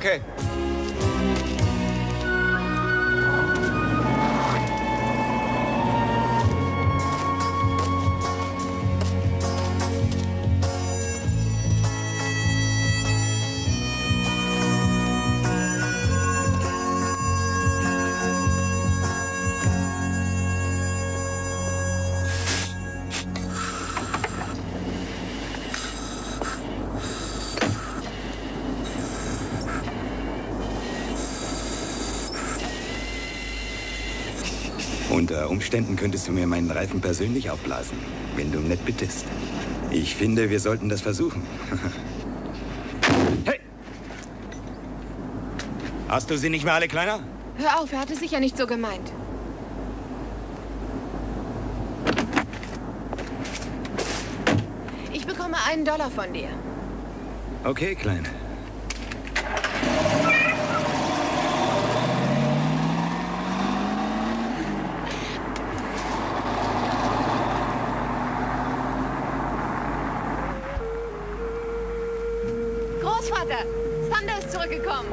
okay. Unter Umständen könntest du mir meinen Reifen persönlich aufblasen, wenn du nett bittest. Ich finde, wir sollten das versuchen. Hey! Hast du sie nicht mehr alle kleiner? Hör auf, er hat es sicher nicht so gemeint. Ich bekomme $1 von dir. Okay, Kleine. Großvater, Thunder ist zurückgekommen.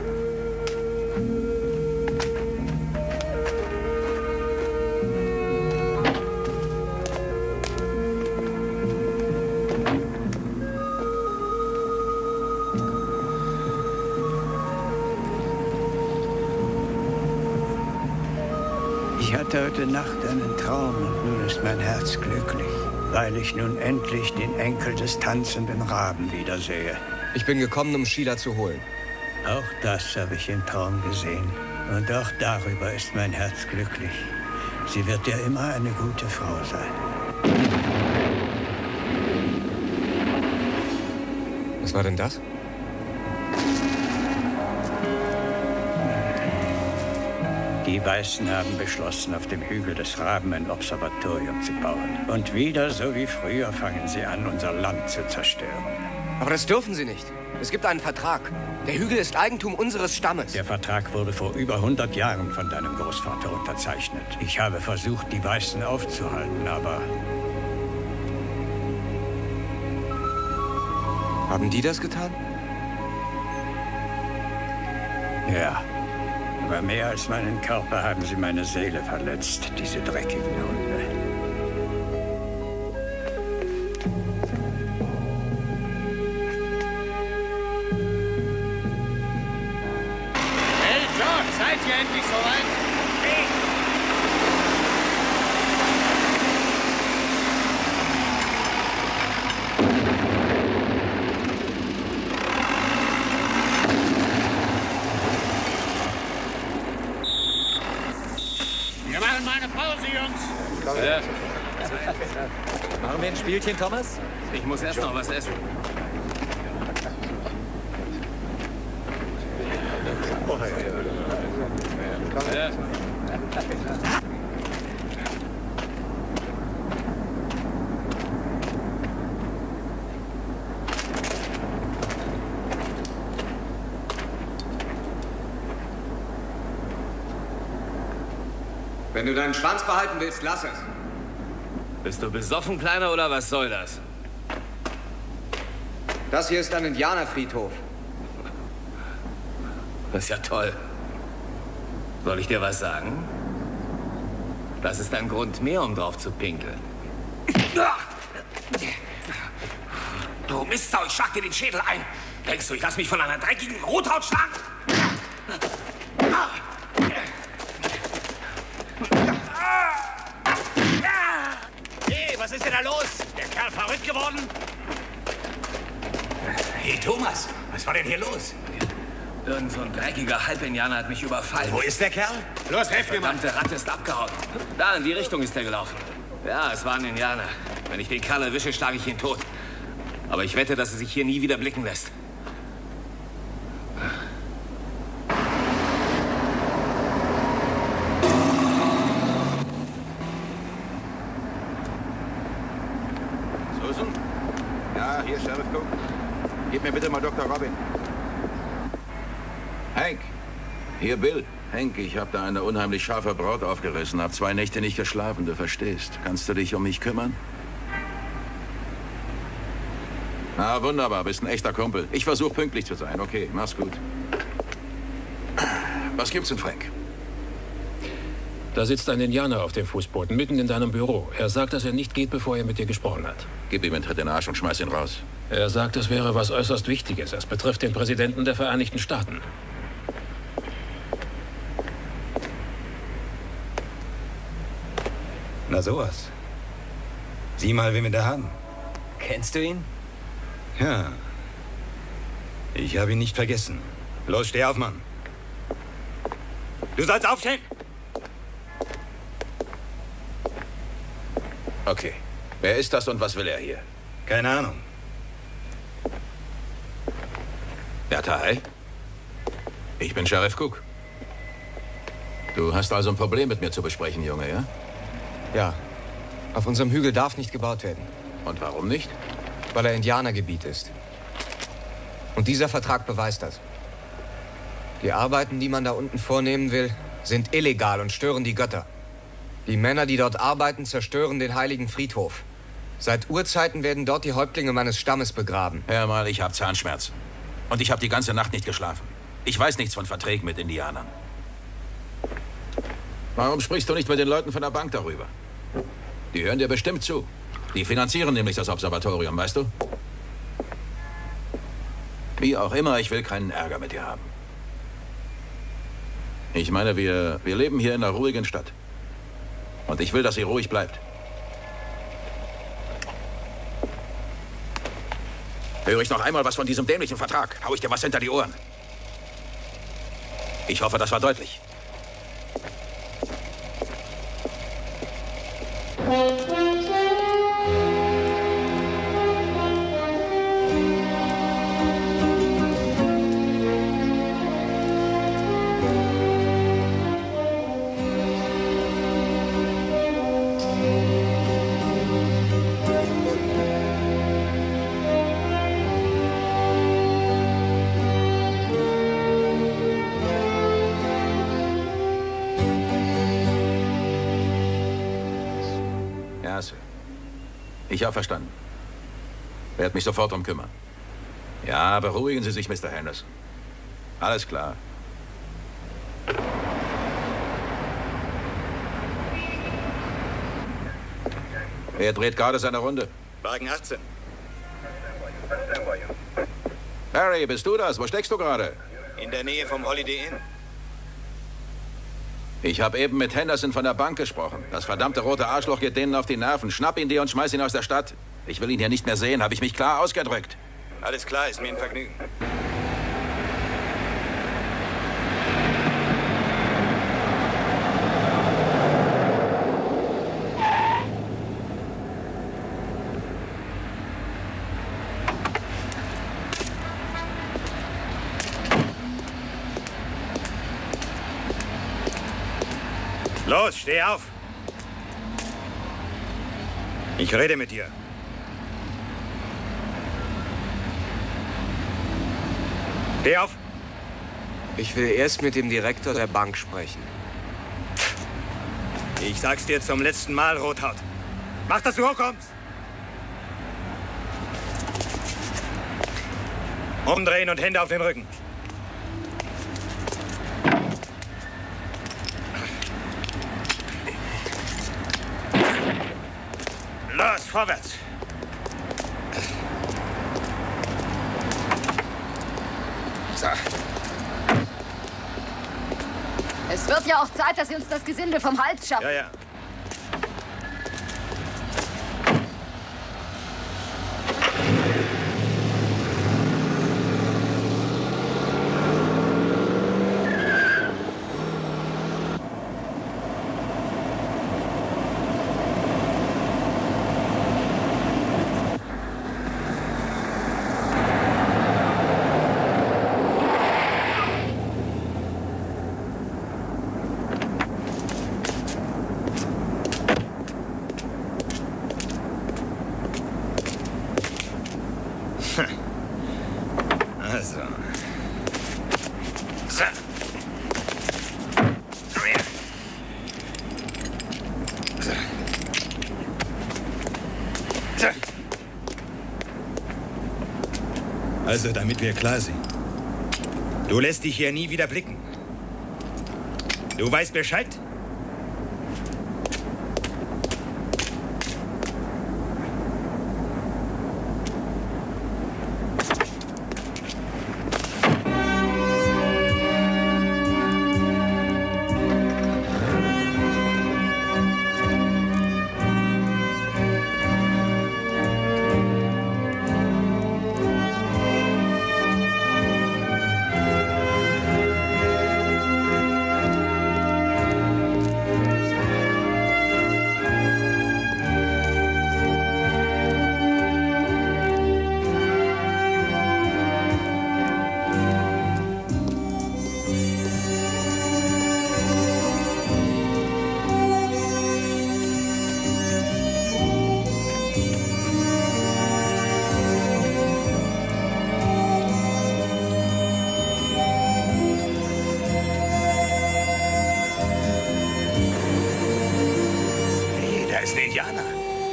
Ich hatte heute Nacht einen Traum und nun ist mein Herz glücklich, weil ich nun endlich den Enkel des tanzenden Raben wiedersehe. Ich bin gekommen, um Sheila zu holen. Auch das habe ich im Traum gesehen. Und auch darüber ist mein Herz glücklich. Sie wird ja immer eine gute Frau sein. Was war denn das? Die Weißen haben beschlossen, auf dem Hügel des Raben ein Observatorium zu bauen. Und wieder, so wie früher, fangen sie an, unser Land zu zerstören. Aber das dürfen Sie nicht. Es gibt einen Vertrag. Der Hügel ist Eigentum unseres Stammes. Der Vertrag wurde vor über 100 Jahren von deinem Großvater unterzeichnet. Ich habe versucht, die Weißen aufzuhalten, aber... Haben die das getan? Ja. Aber mehr als meinen Körper haben sie meine Seele verletzt, diese dreckigen Hunde. Seid ihr endlich soweit? Okay. Wir machen mal eine Pause, Jungs. Machen wir ein Spielchen, Thomas? Ich muss erst noch was essen. Oh, hey. Wenn du deinen Schwanz behalten willst, lass es. Bist du besoffen, Kleiner, oder was soll das? Das hier ist ein Indianerfriedhof. Das ist ja toll. Soll ich dir was sagen? Das ist ein Grund mehr, um drauf zu pinkeln. Du Mistsau, ich schlag dir den Schädel ein. Denkst du, ich lass mich von einer dreckigen Rothaut schlagen? Hey, was ist denn da los? Der Kerl verrückt geworden? Hey, Thomas, was war denn hier los? Irgend so ein dreckiger Halbindianer hat mich überfallen. Wo ist der Kerl? Los, helft mir mal! Die verdammte Ratte ist abgehauen. Da, in die Richtung ist er gelaufen. Ja, es war ein Indianer. Wenn ich den Kerl erwische, schlage ich ihn tot. Aber ich wette, dass er sich hier nie wieder blicken lässt. Susan? Ja, hier, Sheriff Cook. Gib mir bitte mal Dr. Robin. Hank, hier Bill. Hank, ich habe da eine unheimlich scharfe Braut aufgerissen, habe 2 Nächte nicht geschlafen, du verstehst. Kannst du dich um mich kümmern? Ah, wunderbar, bist ein echter Kumpel. Ich versuche pünktlich zu sein, okay, mach's gut. Was gibt's denn, Frank? Da sitzt ein Indianer auf dem Fußboden, mitten in deinem Büro. Er sagt, dass er nicht geht, bevor er mit dir gesprochen hat. Gib ihm einen Tritt in den Arsch und schmeiß ihn raus. Er sagt, es wäre was äußerst Wichtiges. Es betrifft den Präsidenten der Vereinigten Staaten. Na sowas. Sieh mal, wen wir da haben. Kennst du ihn? Ja. Ich habe ihn nicht vergessen. Los, steh auf, Mann. Du sollst aufstehen! Okay. Wer ist das und was will er hier? Keine Ahnung. Bertha, hi. Ich bin Sheriff Cook. Du hast also ein Problem mit mir zu besprechen, Junge, ja? Ja. Auf unserem Hügel darf nicht gebaut werden. Und warum nicht? Weil er Indianergebiet ist. Und dieser Vertrag beweist das. Die Arbeiten, die man da unten vornehmen will, sind illegal und stören die Götter. Die Männer, die dort arbeiten, zerstören den heiligen Friedhof. Seit Urzeiten werden dort die Häuptlinge meines Stammes begraben. Hör mal, ich habe Zahnschmerzen. Und ich habe die ganze Nacht nicht geschlafen. Ich weiß nichts von Verträgen mit Indianern. Warum sprichst du nicht mit den Leuten von der Bank darüber? Die hören dir bestimmt zu. Die finanzieren nämlich das Observatorium, weißt du? Wie auch immer, ich will keinen Ärger mit dir haben. Ich meine, wir leben hier in einer ruhigen Stadt. Und ich will, dass sie ruhig bleibt. Höre ich noch einmal was von diesem dämlichen Vertrag, hau ich dir was hinter die Ohren. Ich hoffe, das war deutlich. Ich habe verstanden. Werd mich sofort darum kümmern. Ja, beruhigen Sie sich, Mr. Henderson. Alles klar. Er dreht gerade seine Runde. Wagen 18. Harry, bist du das? Wo steckst du gerade? In der Nähe vom Holiday Inn. Ich habe eben mit Henderson von der Bank gesprochen. Das verdammte rote Arschloch geht denen auf die Nerven. Schnapp ihn dir und schmeiß ihn aus der Stadt. Ich will ihn hier nicht mehr sehen. Habe ich mich klar ausgedrückt? Alles klar, ist mir ein Vergnügen. Los, steh auf! Ich rede mit dir. Steh auf! Ich will erst mit dem Direktor der Bank sprechen. Ich sag's dir zum letzten Mal, Rothaut. Mach, dass du hochkommst! Umdrehen und Hände auf den Rücken. Vorwärts! So. Es wird ja auch Zeit, dass Sie uns das Gesinde vom Hals schaffen. Ja, ja. Also, damit wir klar sind. Du lässt dich hier nie wieder blicken. Du weißt Bescheid?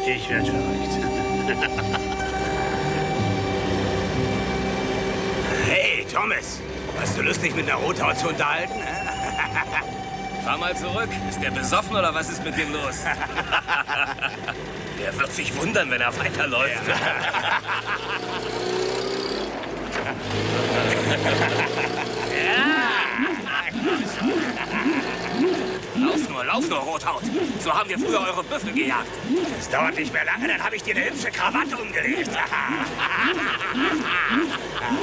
Ich werde verrückt. Hey, Thomas. Hast du Lust, dich mit einer Rothaut zu unterhalten? Fahr mal zurück. Ist der besoffen oder was ist mit dem los? Der wird sich wundern, wenn er weiterläuft. Ja. Lauf nur, Rothaut. So haben wir früher eure Büffel gejagt. Es dauert nicht mehr lange, dann habe ich dir eine hübsche Krawatte umgelegt.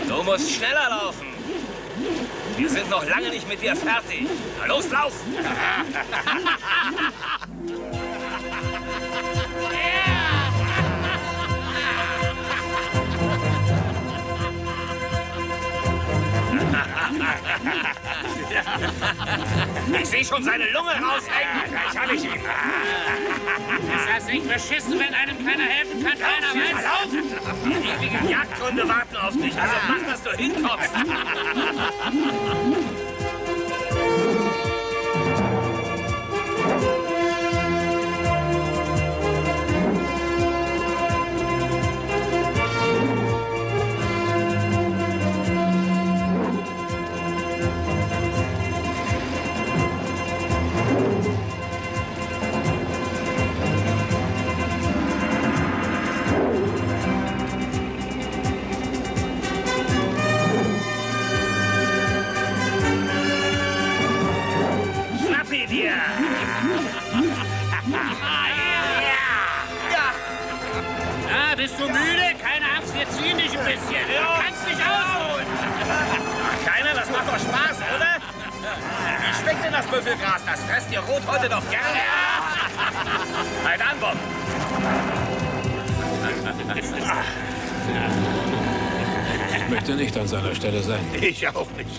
Du musst schneller laufen. Wir sind noch lange nicht mit dir fertig. Na los, lauf! Ich sehe schon seine Lunge raushängen. Gleich habe ich ihn. Das heißt, ich beschissen, wenn einem keiner helfen kann. Keiner weiß. Lauf! Die ewigen Jagdgründe warten auf dich. Also mach, dass du hinkommst. Bist du müde? Keine Angst, wir ziehen dich ein bisschen. Du kannst dich ausholen. Keiner, das macht doch Spaß, oder? Wie schmeckt denn das Büffelgras? Das fresst ihr Rot heute doch gerne. Ja. Halt an, Bob. Ich möchte nicht an seiner Stelle sein. Ich auch nicht.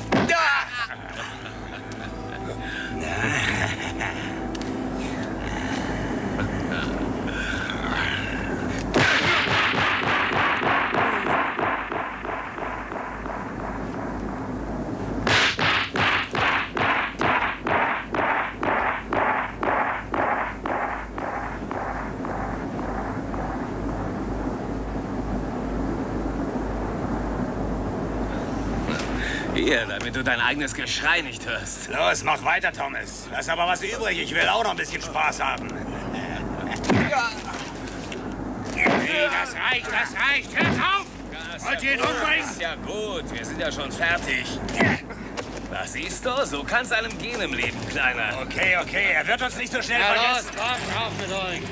Hier, damit du dein eigenes Geschrei nicht hörst. Los, mach weiter, Thomas. Lass aber was übrig. Ich will auch noch ein bisschen Spaß haben. Nee, das reicht, das reicht. Hört auf! Wollt ihr ihn umbringen? Ist ja gut, wir sind ja schon fertig. Das siehst du? So kann's einem gehen im Leben, Kleiner. Okay, okay, er wird uns nicht so schnell vergessen. Los, kommt, auf mit euch.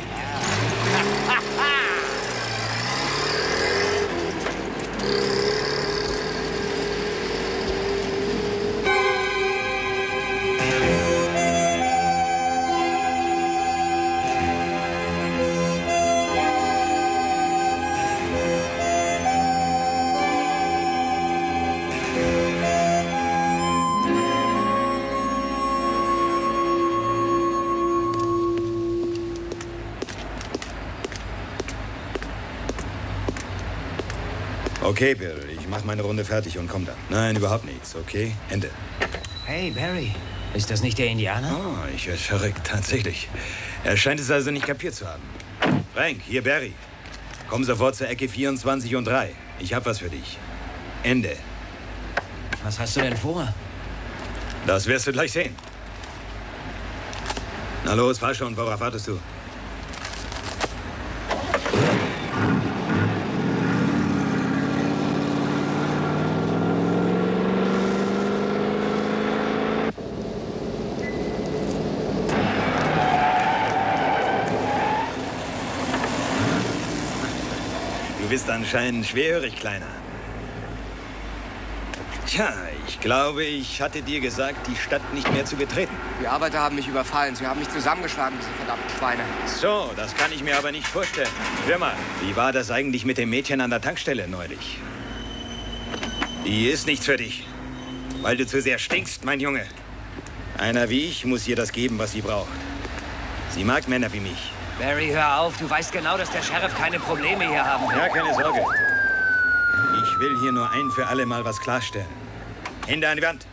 Okay, Bill, ich mach meine Runde fertig und komm dann. Nein, überhaupt nichts, okay? Ende. Hey, Barry, ist das nicht der Indianer? Oh, ich werde verrückt, tatsächlich. Er scheint es also nicht kapiert zu haben. Frank, hier Barry. Komm sofort zur Ecke 24 und 3. Ich hab was für dich. Ende. Was hast du denn vor? Das wirst du gleich sehen. Na los, fahr schon, worauf wartest du? Du bist anscheinend schwerhörig, Kleiner. Tja, ich glaube, ich hatte dir gesagt, die Stadt nicht mehr zu betreten. Die Arbeiter haben mich überfallen. Sie haben mich zusammengeschlagen, diese verdammten Schweine. So, das kann ich mir aber nicht vorstellen. Hör mal, wie war das eigentlich mit dem Mädchen an der Tankstelle neulich? Die ist nichts für dich, weil du zu sehr stinkst, mein Junge. Einer wie ich muss ihr das geben, was sie braucht. Sie mag Männer wie mich. Barry, hör auf. Du weißt genau, dass der Sheriff keine Probleme hier haben will. Ja, keine Sorge. Ich will hier nur ein für alle Mal was klarstellen. Hände an die Wand.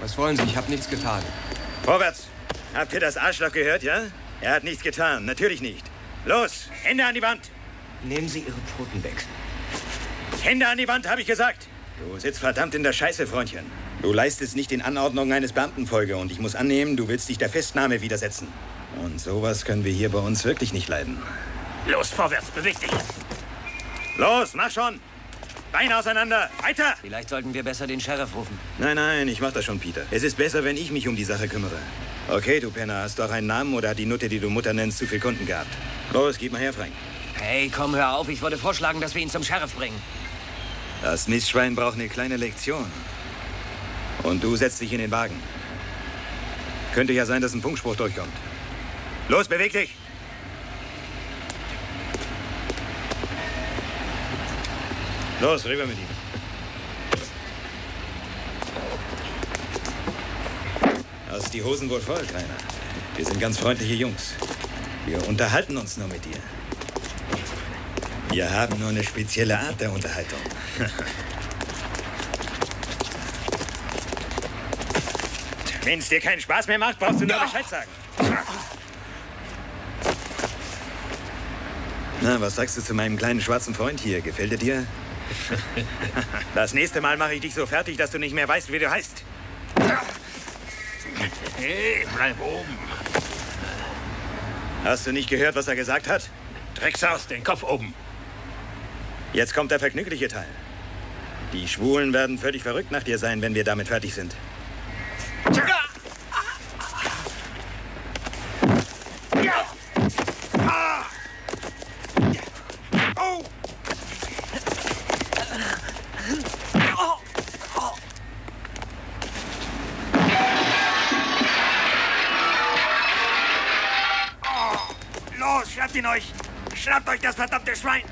Was wollen Sie? Ich habe nichts getan. Vorwärts. Habt ihr das Arschloch gehört, ja? Er hat nichts getan. Natürlich nicht. Los, Hände an die Wand. Nehmen Sie Ihre Pfoten weg. Hände an die Wand, habe ich gesagt. Du sitzt verdammt in der Scheiße, Freundchen. Du leistest nicht den Anordnungen eines Beamten Folge und ich muss annehmen, du willst dich der Festnahme widersetzen. Und sowas können wir hier bei uns wirklich nicht leiden. Los, vorwärts, beweg dich! Los, mach schon! Beine auseinander, weiter! Vielleicht sollten wir besser den Sheriff rufen. Nein, nein, ich mach das schon, Peter. Es ist besser, wenn ich mich um die Sache kümmere. Okay, du Penner, hast du auch einen Namen oder hat die Nutte, die du Mutter nennst, zu viel Kunden gehabt? Los, gib mal her, Frank. Hey, komm, hör auf, ich würde vorschlagen, dass wir ihn zum Sheriff bringen. Das Mistschwein braucht eine kleine Lektion. Und du setzt dich in den Wagen. Könnte ja sein, dass ein Funkspruch durchkommt. Los, beweg dich! Los, rüber mit ihm. Hast die Hosen wohl voll, Kleiner. Wir sind ganz freundliche Jungs. Wir unterhalten uns nur mit dir. Wir haben nur eine spezielle Art der Unterhaltung. Wenn es dir keinen Spaß mehr macht, brauchst du nur Bescheid sagen. Na, was sagst du zu meinem kleinen schwarzen Freund hier? Gefällt er dir? Das nächste Mal mache ich dich so fertig, dass du nicht mehr weißt, wie du heißt. Hey, bleib oben. Hast du nicht gehört, was er gesagt hat? Drecksaus, den Kopf oben. Jetzt kommt der vergnügliche Teil. Die Schwulen werden völlig verrückt nach dir sein, wenn wir damit fertig sind. Schnappt euch das verdammte Schwein!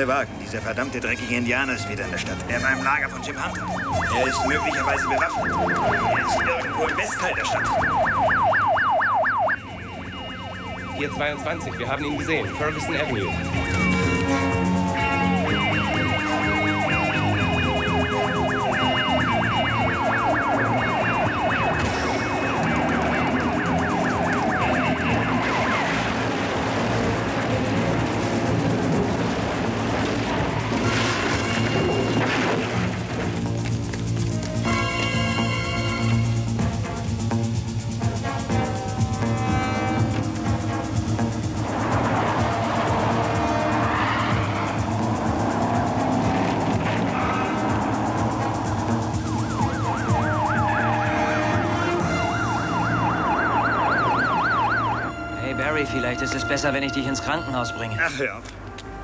Wagen. Dieser verdammte dreckige Indianer ist wieder in der Stadt. Er war im Lager von Jim Hunter. Er ist möglicherweise bewaffnet. Er ist irgendwo im Westteil der Stadt. Hier 22, wir haben ihn gesehen. Ferguson Avenue. Vielleicht ist es besser, wenn ich dich ins Krankenhaus bringe. Ach, hör auf.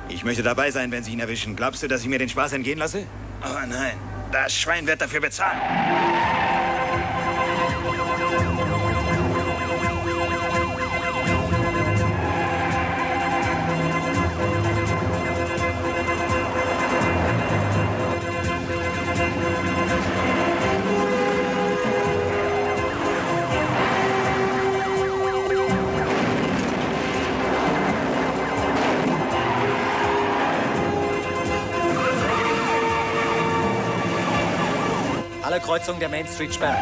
Ich möchte dabei sein, wenn sie ihn erwischen. Glaubst du, dass ich mir den Spaß entgehen lasse? Oh nein, das Schwein wird dafür bezahlen. Kreuzung der Main Street sperren.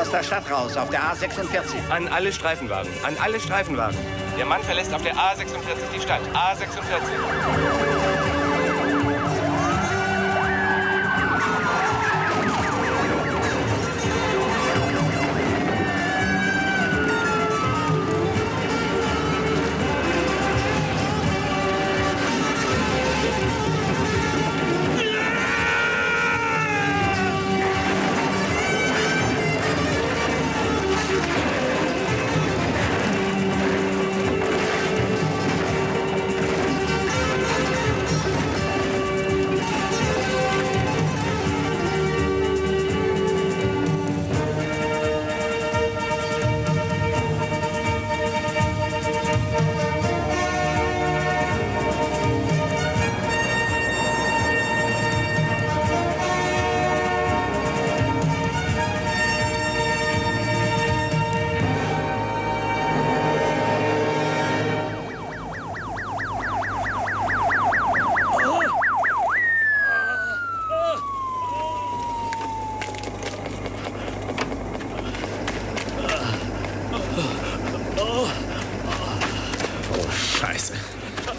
Aus der Stadt raus, auf der A46. An alle Streifenwagen, an alle Streifenwagen. Der Mann verlässt auf der A46 die Stadt. A46.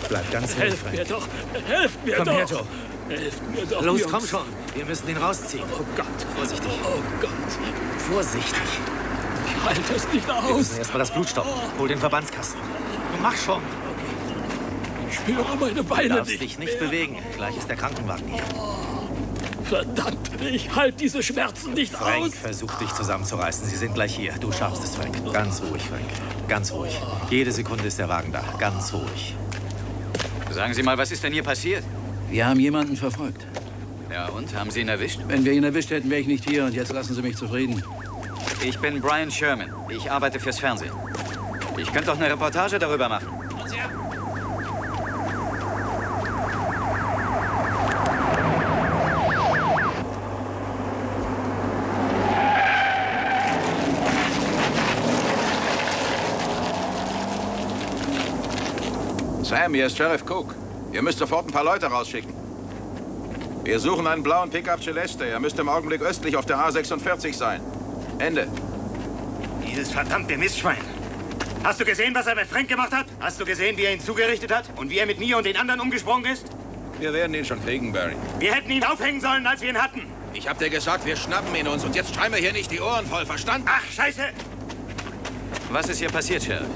Bleib ganz ruhig, Frank. Helft mir doch! Helft mir doch! Komm her, Joe! Helft mir doch! Los, komm schon! Wir müssen ihn rausziehen. Oh Gott! Vorsichtig! Oh Gott! Vorsichtig! Ich halte es nicht aus! Wir müssen erstmal das Blut stoppen. Hol den Verbandskasten. Du mach schon! Okay. Ich spüre meine Beine nicht. Du darfst dich nicht bewegen. Gleich ist der Krankenwagen hier. Verdammt! Ich halte diese Schmerzen nicht aus! Frank, versuch dich zusammenzureißen. Sie sind gleich hier. Du schaffst es, Frank. Ganz ruhig, Frank. Ganz ruhig. Jede Sekunde ist der Wagen da. Ganz ruhig. Sagen Sie mal, was ist denn hier passiert? Wir haben jemanden verfolgt. Ja, und? Haben Sie ihn erwischt? Wenn wir ihn erwischt hätten, wäre ich nicht hier. Und jetzt lassen Sie mich zufrieden. Ich bin Brian Sherman. Ich arbeite fürs Fernsehen. Ich könnte doch eine Reportage darüber machen. Sam, hier ist Sheriff Cook. Ihr müsst sofort ein paar Leute rausschicken. Wir suchen einen blauen Pickup Celeste. Er müsste im Augenblick östlich auf der A46 sein. Ende. Dieses verdammte Mistschwein. Hast du gesehen, was er mit Frank gemacht hat? Hast du gesehen, wie er ihn zugerichtet hat? Und wie er mit mir und den anderen umgesprungen ist? Wir werden ihn schon kriegen, Barry. Wir hätten ihn aufhängen sollen, als wir ihn hatten. Ich hab dir gesagt, wir schnappen ihn uns. Und jetzt schreien wir hier nicht die Ohren voll, verstanden? Ach, scheiße! Was ist hier passiert, Sheriff?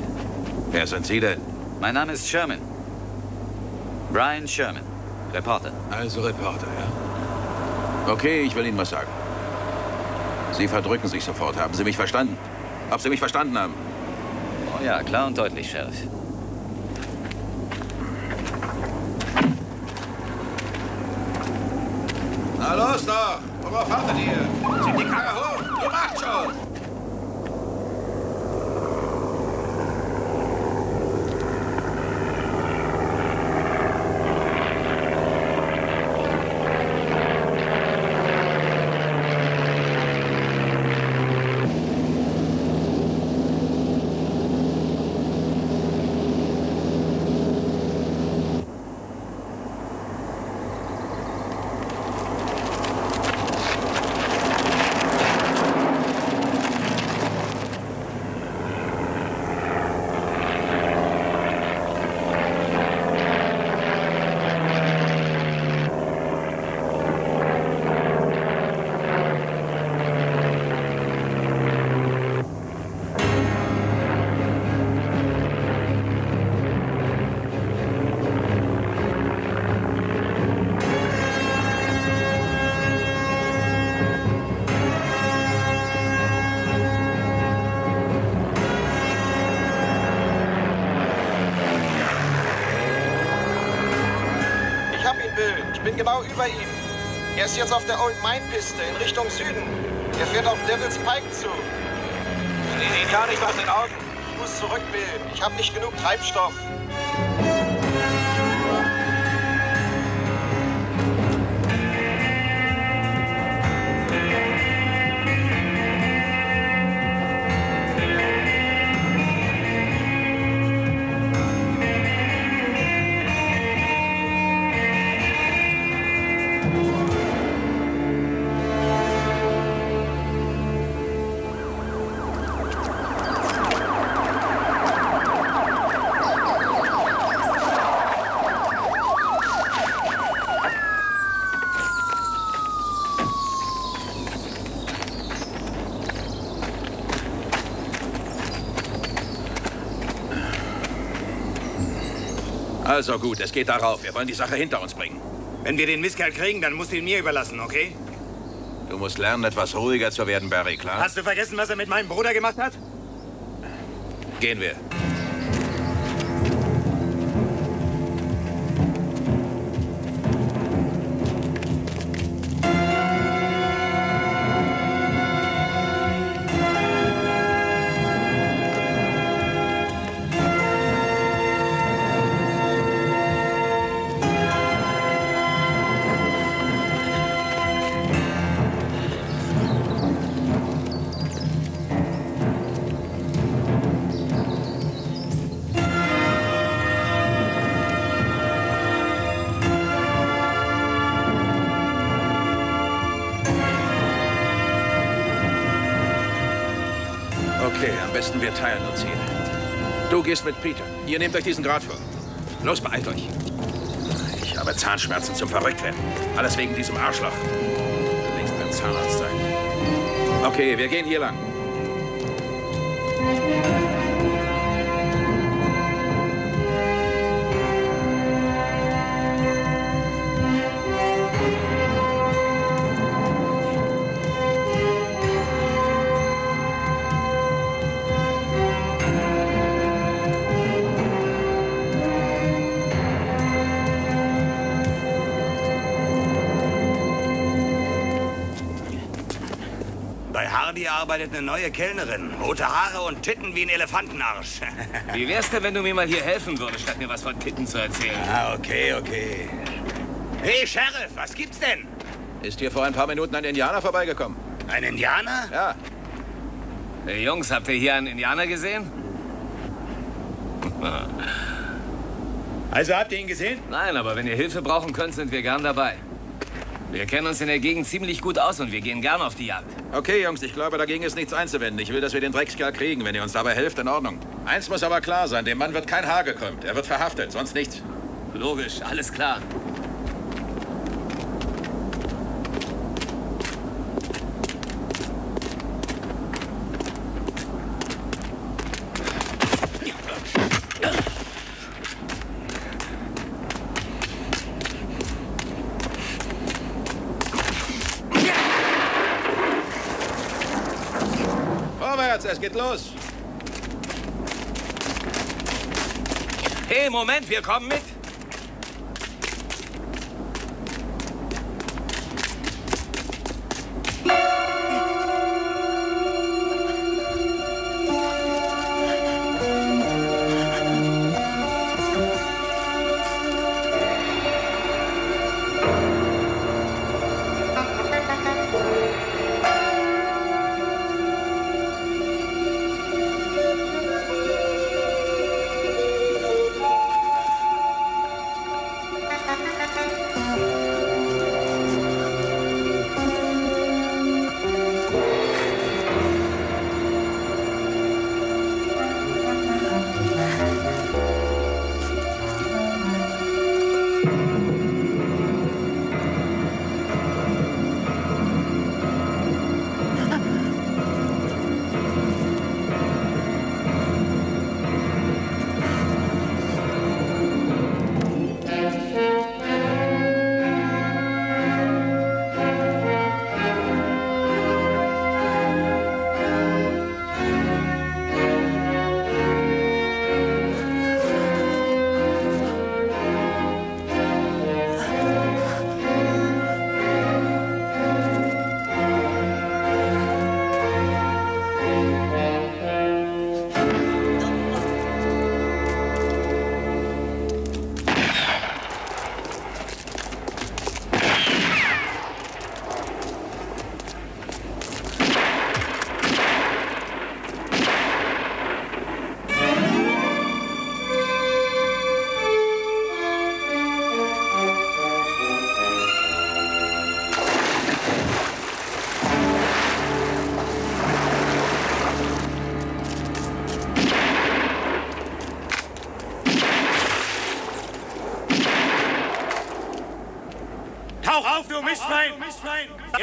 Wer sind Sie denn? Mein Name ist Sherman. Brian Sherman, Reporter. Also Reporter, ja. Okay, ich will Ihnen was sagen. Sie verdrücken sich sofort. Haben Sie mich verstanden? Ob Sie mich verstanden haben? Oh ja, klar und deutlich, Sheriff. Na los doch! Worauf wartet ihr? Zieht die Karre hoch! Ihr macht schon! bin genau über ihm. Er ist jetzt auf der Old Mine Piste in Richtung Süden. Er fährt auf Devil's Pike zu. Sie sehen gar nicht aus den Augen. Ich muss zurück, Bill. Ich habe nicht genug Treibstoff. Also gut, es geht darauf. Wir wollen die Sache hinter uns bringen. Wenn wir den Mistkerl kriegen, dann musst du ihn mir überlassen, okay? Du musst lernen, etwas ruhiger zu werden, Barry, klar? Hast du vergessen, was er mit meinem Bruder gemacht hat? Gehen wir. Wir teilen uns hier. Du gehst mit Peter. Ihr nehmt euch diesen Grat vor. Los, beeilt euch. Ich habe Zahnschmerzen zum Verrücktwerden. Alles wegen diesem Arschloch. Du denkst beim Zahnarzt sein. Okay, wir gehen hier lang. Hardy arbeitet eine neue Kellnerin. Rote Haare und Titten wie ein Elefantenarsch. Wie wär's denn, wenn du mir mal hier helfen würdest, statt mir was von Titten zu erzählen? Ah, okay, okay. Hey, Sheriff, was gibt's denn? Ist hier vor ein paar Minuten ein Indianer vorbeigekommen. Ein Indianer? Ja. Hey, Jungs, habt ihr hier einen Indianer gesehen? Also, habt ihr ihn gesehen? Nein, aber wenn ihr Hilfe brauchen könnt, sind wir gern dabei. Wir kennen uns in der Gegend ziemlich gut aus und wir gehen gern auf die Jagd. Okay, Jungs, ich glaube, dagegen ist nichts einzuwenden. Ich will, dass wir den Dreckskerl kriegen. Wenn ihr uns dabei helft, in Ordnung. Eins muss aber klar sein, dem Mann wird kein Haar gekrümmt. Er wird verhaftet, sonst nichts. Logisch, alles klar. Es geht los. Hey, Moment, wir kommen mit.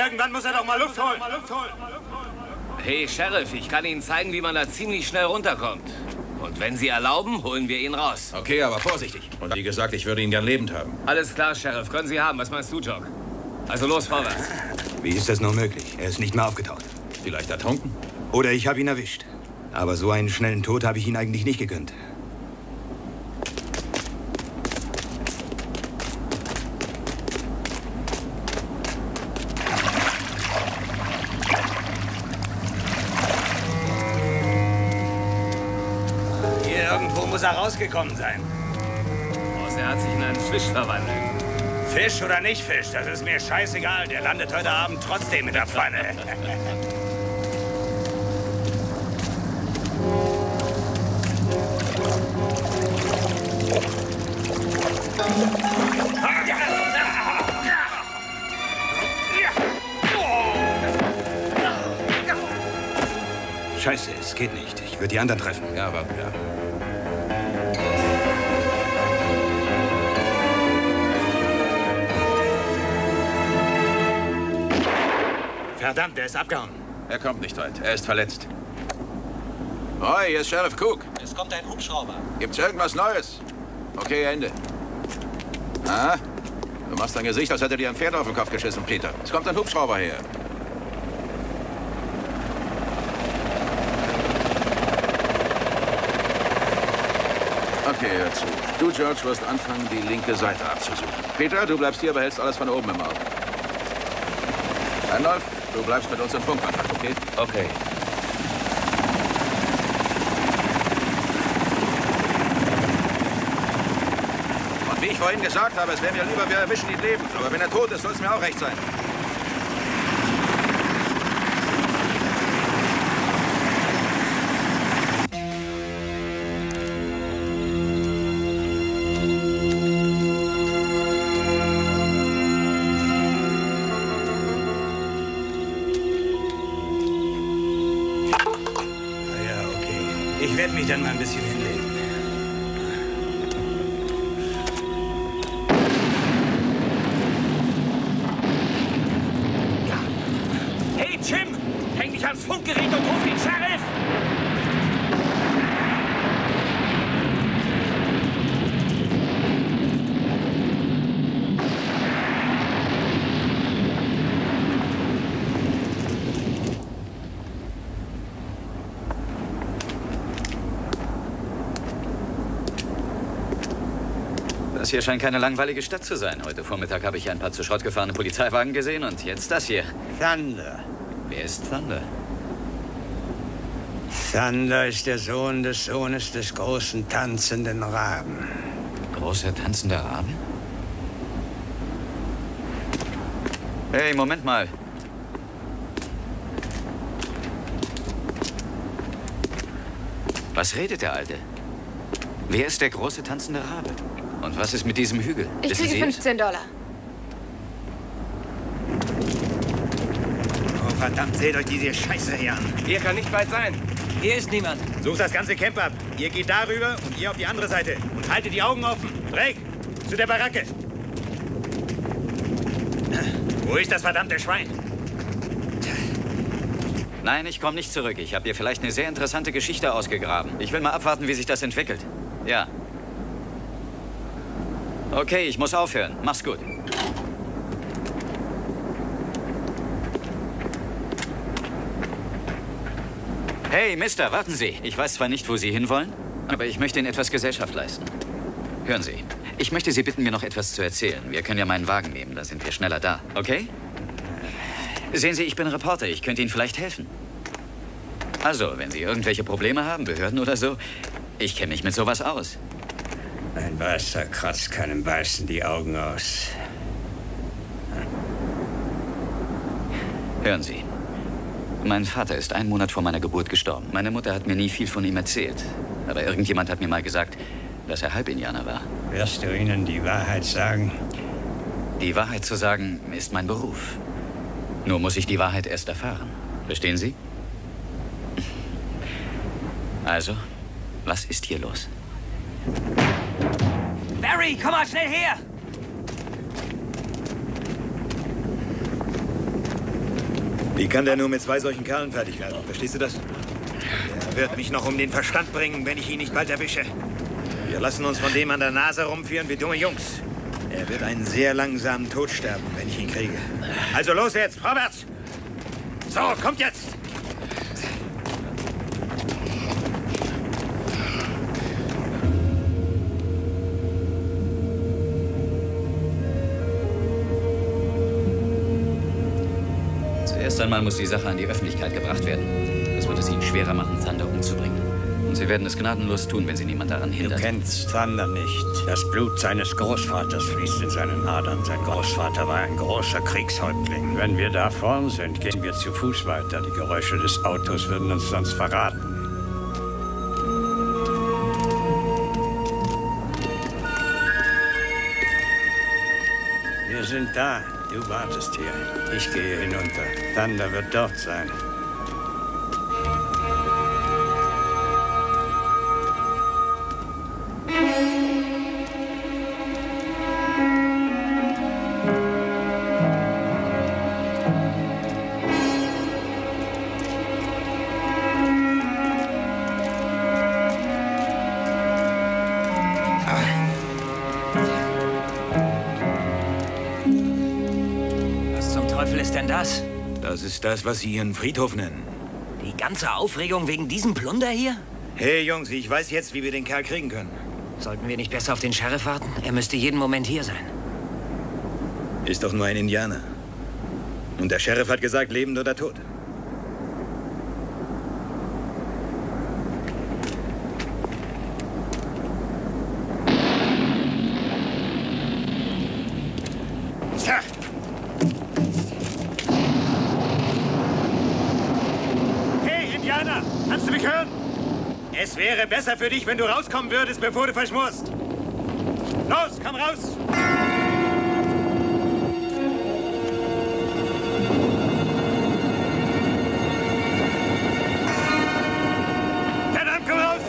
Irgendwann muss er doch mal Luft holen. Hey, Sheriff, ich kann Ihnen zeigen, wie man da ziemlich schnell runterkommt. Und wenn Sie erlauben, holen wir ihn raus. Okay, aber vorsichtig. Und wie gesagt, ich würde ihn gern lebend haben. Alles klar, Sheriff. Können Sie haben. Was meinst du, Jock? Also los, vorwärts. Wie ist das nur möglich? Er ist nicht mehr aufgetaucht. Vielleicht ertrunken? Oder ich habe ihn erwischt. Aber so einen schnellen Tod habe ich ihn eigentlich nicht gegönnt. Muss er rausgekommen sein. Oh, er hat sich in einen Fisch verwandelt. Fisch oder nicht Fisch, das ist mir scheißegal. Der landet heute Abend trotzdem in der Pfanne. Scheiße, es geht nicht. Ich würde die anderen treffen. Ja, warte, ja. Verdammt, er ist abgehauen. Er kommt nicht weit. Er ist verletzt. Hoi, hier ist Sheriff Cook. Es kommt ein Hubschrauber. Gibt's irgendwas Neues? Okay, Ende. Ah, du machst dein Gesicht, als hätte dir ein Pferd auf den Kopf geschissen, Peter. Es kommt ein Hubschrauber her. Okay, hör zu. Du, George, wirst anfangen, die linke Seite abzusuchen. Peter, du bleibst hier, aber hältst alles von oben im Auge. Randolph, du bleibst mit uns im Funkkontakt, okay? Okay. Und wie ich vorhin gesagt habe, es wäre mir lieber, wir erwischen ihn lebend. Aber wenn er tot ist, soll es mir auch recht sein. Ich werde mich dann mal ein bisschen hinlegen. Ja. Hey, Jim! Häng dich ans Funkgerät und ruf den Sheriff! Das hier scheint keine langweilige Stadt zu sein. Heute Vormittag habe ich ein paar zu Schrott gefahrene Polizeiwagen gesehen und jetzt das hier. Thunder. Wer ist Thunder? Thunder ist der Sohn des Sohnes des großen tanzenden Raben. Großer tanzender Raben? Hey, Moment mal. Was redet der Alte? Wer ist der große tanzende Rabe? Und was ist mit diesem Hügel? Ich kriege $15. Oh, verdammt, seht euch diese Scheiße hier an. Hier kann nicht weit sein. Hier ist niemand. Sucht das ganze Camp ab. Ihr geht darüber und ihr auf die andere Seite. Und haltet die Augen offen. Drake, zu der Baracke. Wo ist das verdammte Schwein? Nein, ich komme nicht zurück. Ich habe hier vielleicht eine sehr interessante Geschichte ausgegraben. Ich will mal abwarten, wie sich das entwickelt. Ja. Okay, ich muss aufhören. Mach's gut. Hey, Mister, warten Sie. Ich weiß zwar nicht, wo Sie hinwollen, aber ich möchte Ihnen etwas Gesellschaft leisten. Hören Sie, ich möchte Sie bitten, mir noch etwas zu erzählen. Wir können ja meinen Wagen nehmen, dann sind wir schneller da. Okay? Sehen Sie, ich bin Reporter. Ich könnte Ihnen vielleicht helfen. Also, wenn Sie irgendwelche Probleme haben, Behörden oder so, ich kenne mich mit sowas aus. Ein Weißer kratzt keinem Weißen die Augen aus. Hören Sie, mein Vater ist einen Monat vor meiner Geburt gestorben. Meine Mutter hat mir nie viel von ihm erzählt. Aber irgendjemand hat mir mal gesagt, dass er Halb-Indianer war. Wirst du ihnen die Wahrheit sagen? Die Wahrheit zu sagen, ist mein Beruf. Nur muss ich die Wahrheit erst erfahren. Verstehen Sie? Also, was ist hier los? Barry, komm mal schnell her! Wie kann der nur mit zwei solchen Kerlen fertig werden? Verstehst du das? Er wird mich noch um den Verstand bringen, wenn ich ihn nicht bald erwische. Wir lassen uns von dem an der Nase rumführen wie dumme Jungs. Er wird einen sehr langsamen Tod sterben, wenn ich ihn kriege. Also los jetzt, vorwärts! So, kommt jetzt! Erst einmal muss die Sache an die Öffentlichkeit gebracht werden. Das wird es ihnen schwerer machen, Thunder umzubringen. Und sie werden es gnadenlos tun, wenn sie niemand daran hindern. Du kennst Thunder nicht. Das Blut seines Großvaters fließt in seinen Adern. Sein Großvater war ein großer Kriegshäuptling. Wenn wir da vorn sind, gehen wir zu Fuß weiter. Die Geräusche des Autos würden uns sonst verraten. Wir sind da. Du wartest hier. Ich gehe hinunter. Thunder wird dort sein. Das ist das, was Sie Ihren Friedhof nennen. Die ganze Aufregung wegen diesem Plunder hier? Hey Jungs, ich weiß jetzt, wie wir den Kerl kriegen können. Sollten wir nicht besser auf den Sheriff warten? Er müsste jeden Moment hier sein. Ist doch nur ein Indianer. Und der Sheriff hat gesagt, lebend oder tot. Es wäre besser für dich, wenn du rauskommen würdest, bevor du verschmorst. Los, komm raus! Verdammt, komm raus!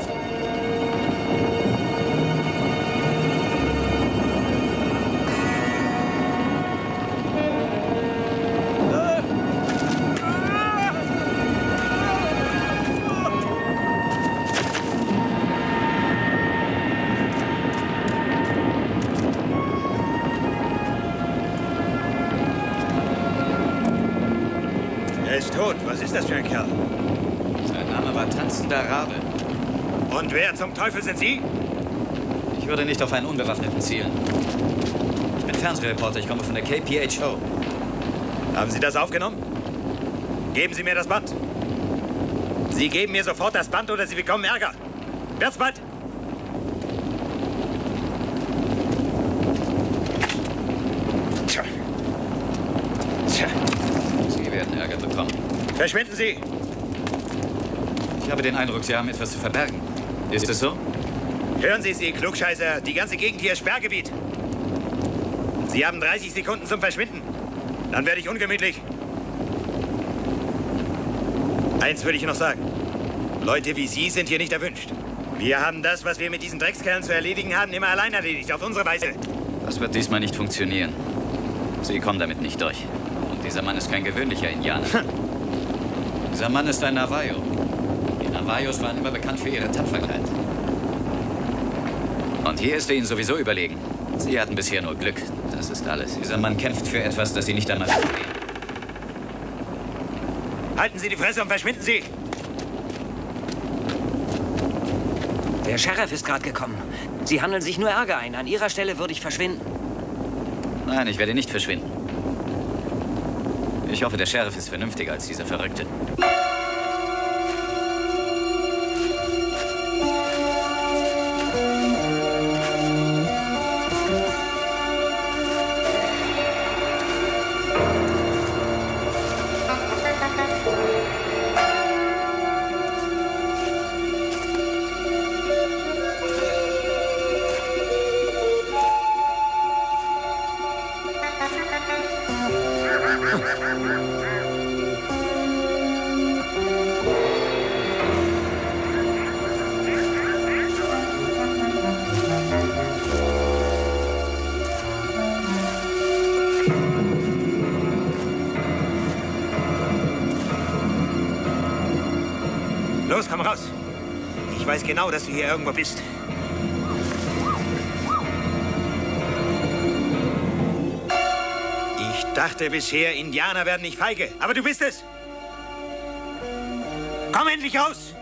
Er ist tot. Was ist das für ein Kerl? Sein Name war Tanzender Rabe. Und wer zum Teufel sind Sie? Ich würde nicht auf einen Unbewaffneten zielen. Ich bin Fernsehreporter. Ich komme von der KPHO. Haben Sie das aufgenommen? Geben Sie mir das Band. Sie geben mir sofort das Band oder Sie bekommen Ärger. Wird's bald. Verschwinden Sie! Ich habe den Eindruck, Sie haben etwas zu verbergen. Ist es so? Hören Sie, Sie Klugscheißer, die ganze Gegend hier ist Sperrgebiet. Sie haben 30 Sekunden zum Verschwinden. Dann werde ich ungemütlich. Eins würde ich noch sagen. Leute wie Sie sind hier nicht erwünscht. Wir haben das, was wir mit diesen Dreckskerlen zu erledigen haben, immer allein erledigt, auf unsere Weise. Das wird diesmal nicht funktionieren. Sie kommen damit nicht durch. Und dieser Mann ist kein gewöhnlicher Indianer. Dieser Mann ist ein Navajo. Die Navajos waren immer bekannt für ihre Tapferkeit. Und hier ist er ihnen sowieso überlegen. Sie hatten bisher nur Glück. Das ist alles. Dieser Mann kämpft für etwas, das sie nicht einmal verstehen. Halten Sie die Fresse und verschwinden Sie! Der Sheriff ist gerade gekommen. Sie handeln sich nur Ärger ein. An Ihrer Stelle würde ich verschwinden. Nein, ich werde nicht verschwinden. Ich hoffe, der Sheriff ist vernünftiger als dieser Verrückte. Los, komm raus. Ich weiß genau, dass du hier irgendwo bist. Ich dachte bisher, Indianer werden nicht feige, aber du bist es. Komm endlich raus!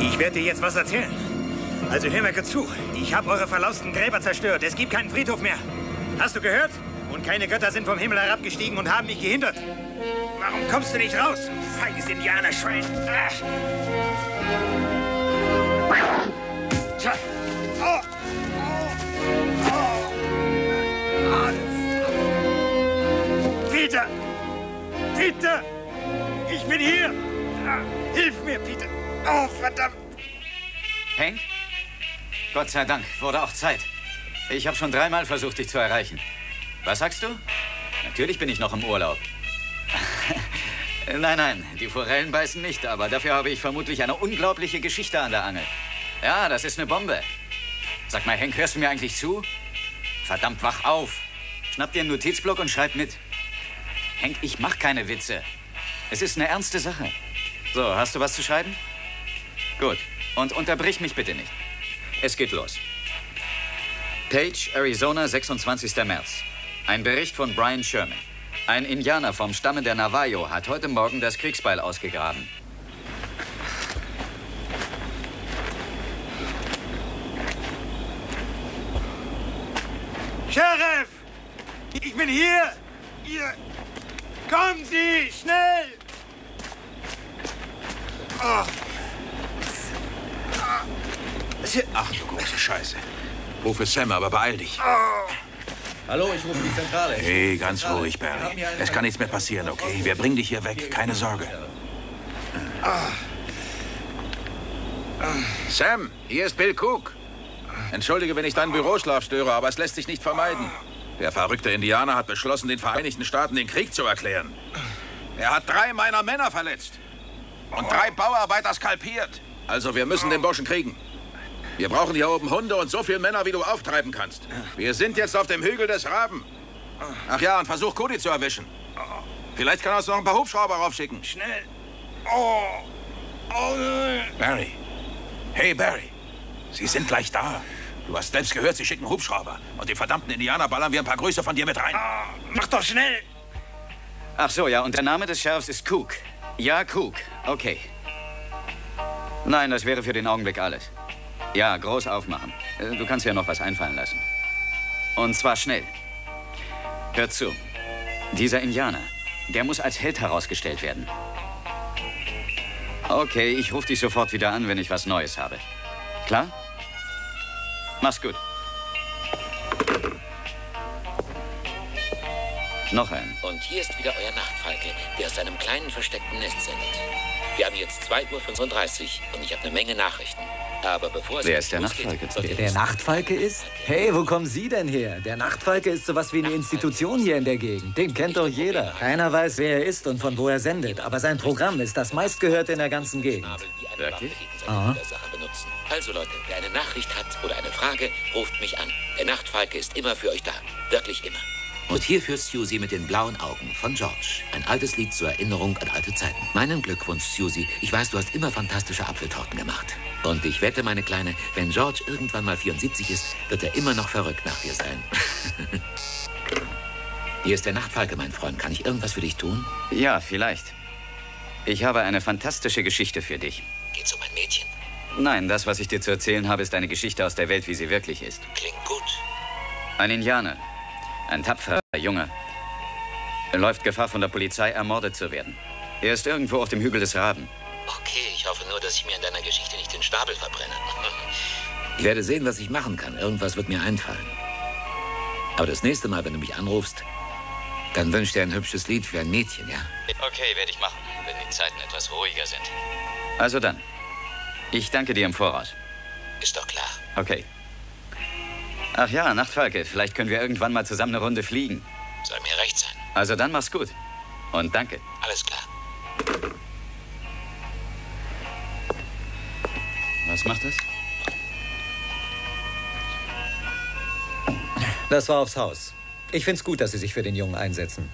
Ich werde dir jetzt was erzählen. Also hör mir kurz zu. Ich habe eure verlausten Gräber zerstört. Es gibt keinen Friedhof mehr. Hast du gehört? Und keine Götter sind vom Himmel herabgestiegen und haben mich gehindert. Warum kommst du nicht raus? Feiges Indianerschwein. Tja. Peter! Peter! Ich bin hier! Hilf mir, Peter! Oh, verdammt! Hank? Gott sei Dank, wurde auch Zeit. Ich habe schon dreimal versucht, dich zu erreichen. Was sagst du? Natürlich bin ich noch im Urlaub. Nein, nein, die Forellen beißen nicht, aber dafür habe ich vermutlich eine unglaubliche Geschichte an der Angel. Ja, das ist eine Bombe. Sag mal, Hank, hörst du mir eigentlich zu? Verdammt, wach auf. Schnapp dir einen Notizblock und schreib mit. Hank, ich mach keine Witze. Es ist eine ernste Sache. So, hast du was zu schreiben? Gut. Und unterbrich mich bitte nicht. Es geht los. Page, Arizona, 26. März. Ein Bericht von Brian Sherman. Ein Indianer vom Stamme der Navajo hat heute Morgen das Kriegsbeil ausgegraben. Sheriff! Ich bin hier! Kommen Sie, schnell! Oh. Ach, du große Scheiße. Rufe Sam, aber beeil dich. Hallo, ich rufe die Zentrale. Hey, ganz ruhig, Barry. Es kann nichts mehr passieren, okay? Wir bringen dich hier weg, keine Sorge. Sam, hier ist Bill Cook. Entschuldige, wenn ich deinen Büroschlaf störe, aber es lässt sich nicht vermeiden. Der verrückte Indianer hat beschlossen, den Vereinigten Staaten den Krieg zu erklären. Er hat 3 meiner Männer verletzt. Und 3 Bauarbeiter skalpiert. Also, wir müssen den Burschen kriegen. Wir brauchen hier oben Hunde und so viele Männer, wie du auftreiben kannst. Wir sind jetzt auf dem Hügel des Raben. Ach ja, und versuch, Cody zu erwischen. Vielleicht kann er uns noch ein paar Hubschrauber raufschicken. Schnell. Barry. Hey, Barry. Sie sind gleich da. Du hast selbst gehört, sie schicken Hubschrauber. Und die verdammten Indianer ballern wir ein paar Grüße von dir mit rein. Mach doch schnell. Ach so, ja, und der Name des Sheriffs ist Cook. Ja, Cook. Okay. Nein, das wäre für den Augenblick alles. Ja, groß aufmachen. Du kannst ja noch was einfallen lassen. Und zwar schnell. Hört zu. Dieser Indianer, der muss als Held herausgestellt werden. Okay, ich rufe dich sofort wieder an, wenn ich was Neues habe. Klar? Mach's gut. Noch ein. Und hier ist wieder euer Nachtfalke, der aus einem kleinen versteckten Nest sendet. Wir haben jetzt 2:35 Uhr und ich habe eine Menge Nachrichten. Aber bevor es der Nachtfalke ist? Hey, wo kommen Sie denn her? Der Nachtfalke ist sowas wie eine Institution hier in der Gegend. Den kennt doch jeder. Keiner weiß, wer er ist und von wo er sendet. Aber sein Programm ist das meistgehörte in der ganzen Gegend. Wirklich? Aha. Also Leute, wer eine Nachricht hat oder eine Frage, ruft mich an. Der Nachtfalke ist immer für euch da. Wirklich immer. Und hierfür Susie mit den blauen Augen von George. Ein altes Lied zur Erinnerung an alte Zeiten. Meinen Glückwunsch, Susie. Ich weiß, du hast immer fantastische Apfeltorten gemacht. Und ich wette, meine Kleine, wenn George irgendwann mal 74 ist, wird er immer noch verrückt nach dir sein. Hier ist der Nachtfalke, mein Freund. Kann ich irgendwas für dich tun? Ja, vielleicht. Ich habe eine fantastische Geschichte für dich. Geht's um ein Mädchen? Nein, das, was ich dir zu erzählen habe, ist eine Geschichte aus der Welt, wie sie wirklich ist. Klingt gut. Ein Indianer. Ein tapferer Junge. Er läuft Gefahr, von der Polizei ermordet zu werden. Er ist irgendwo auf dem Hügel des Raben. Okay, ich hoffe nur, dass ich mir in deiner Geschichte nicht den Schnabel verbrenne. Ich werde sehen, was ich machen kann. Irgendwas wird mir einfallen. Aber das nächste Mal, wenn du mich anrufst, dann wünsch dir ein hübsches Lied für ein Mädchen, ja? Okay, werde ich machen, wenn die Zeiten etwas ruhiger sind. Also dann. Ich danke dir im Voraus. Ist doch klar. Okay. Ach ja, Nachtfalke, vielleicht können wir irgendwann mal zusammen eine Runde fliegen. Soll mir recht sein. Also dann mach's gut. Und danke. Alles klar. Was macht das? Das war aufs Haus. Ich find's gut, dass Sie sich für den Jungen einsetzen.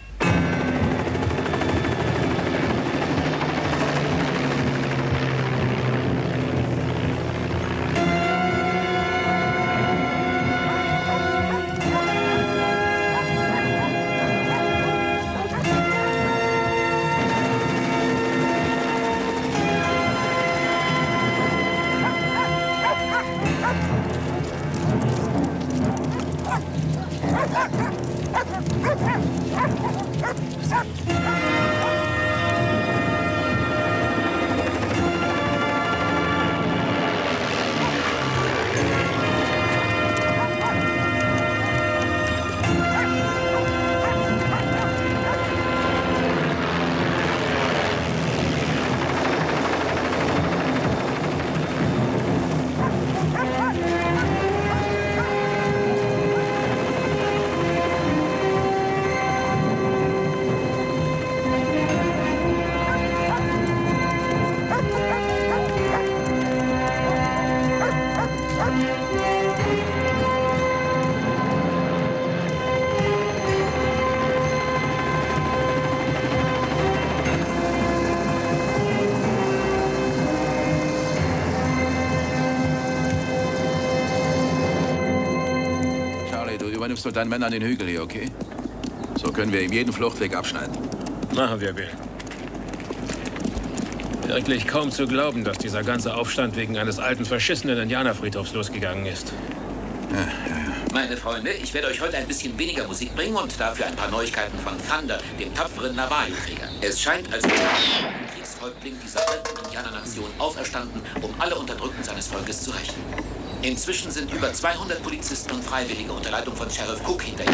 Nimmst du deinen Männern an den Hügel hier, okay? So können wir ihm jeden Fluchtweg abschneiden. Machen wir, Bill. Wirklich kaum zu glauben, dass dieser ganze Aufstand wegen eines alten, verschissenen Indianerfriedhofs losgegangen ist. Ja. Meine Freunde, ich werde euch heute ein bisschen weniger Musik bringen und dafür ein paar Neuigkeiten von Thunder, dem tapferen Navajo-Krieger. Es scheint, als wäre ein Kriegshäuptling dieser alten Indianernation auferstanden, um alle Unterdrückten seines Volkes zu rächen. Inzwischen sind über 200 Polizisten und Freiwillige unter Leitung von Sheriff Cook hinter ihm.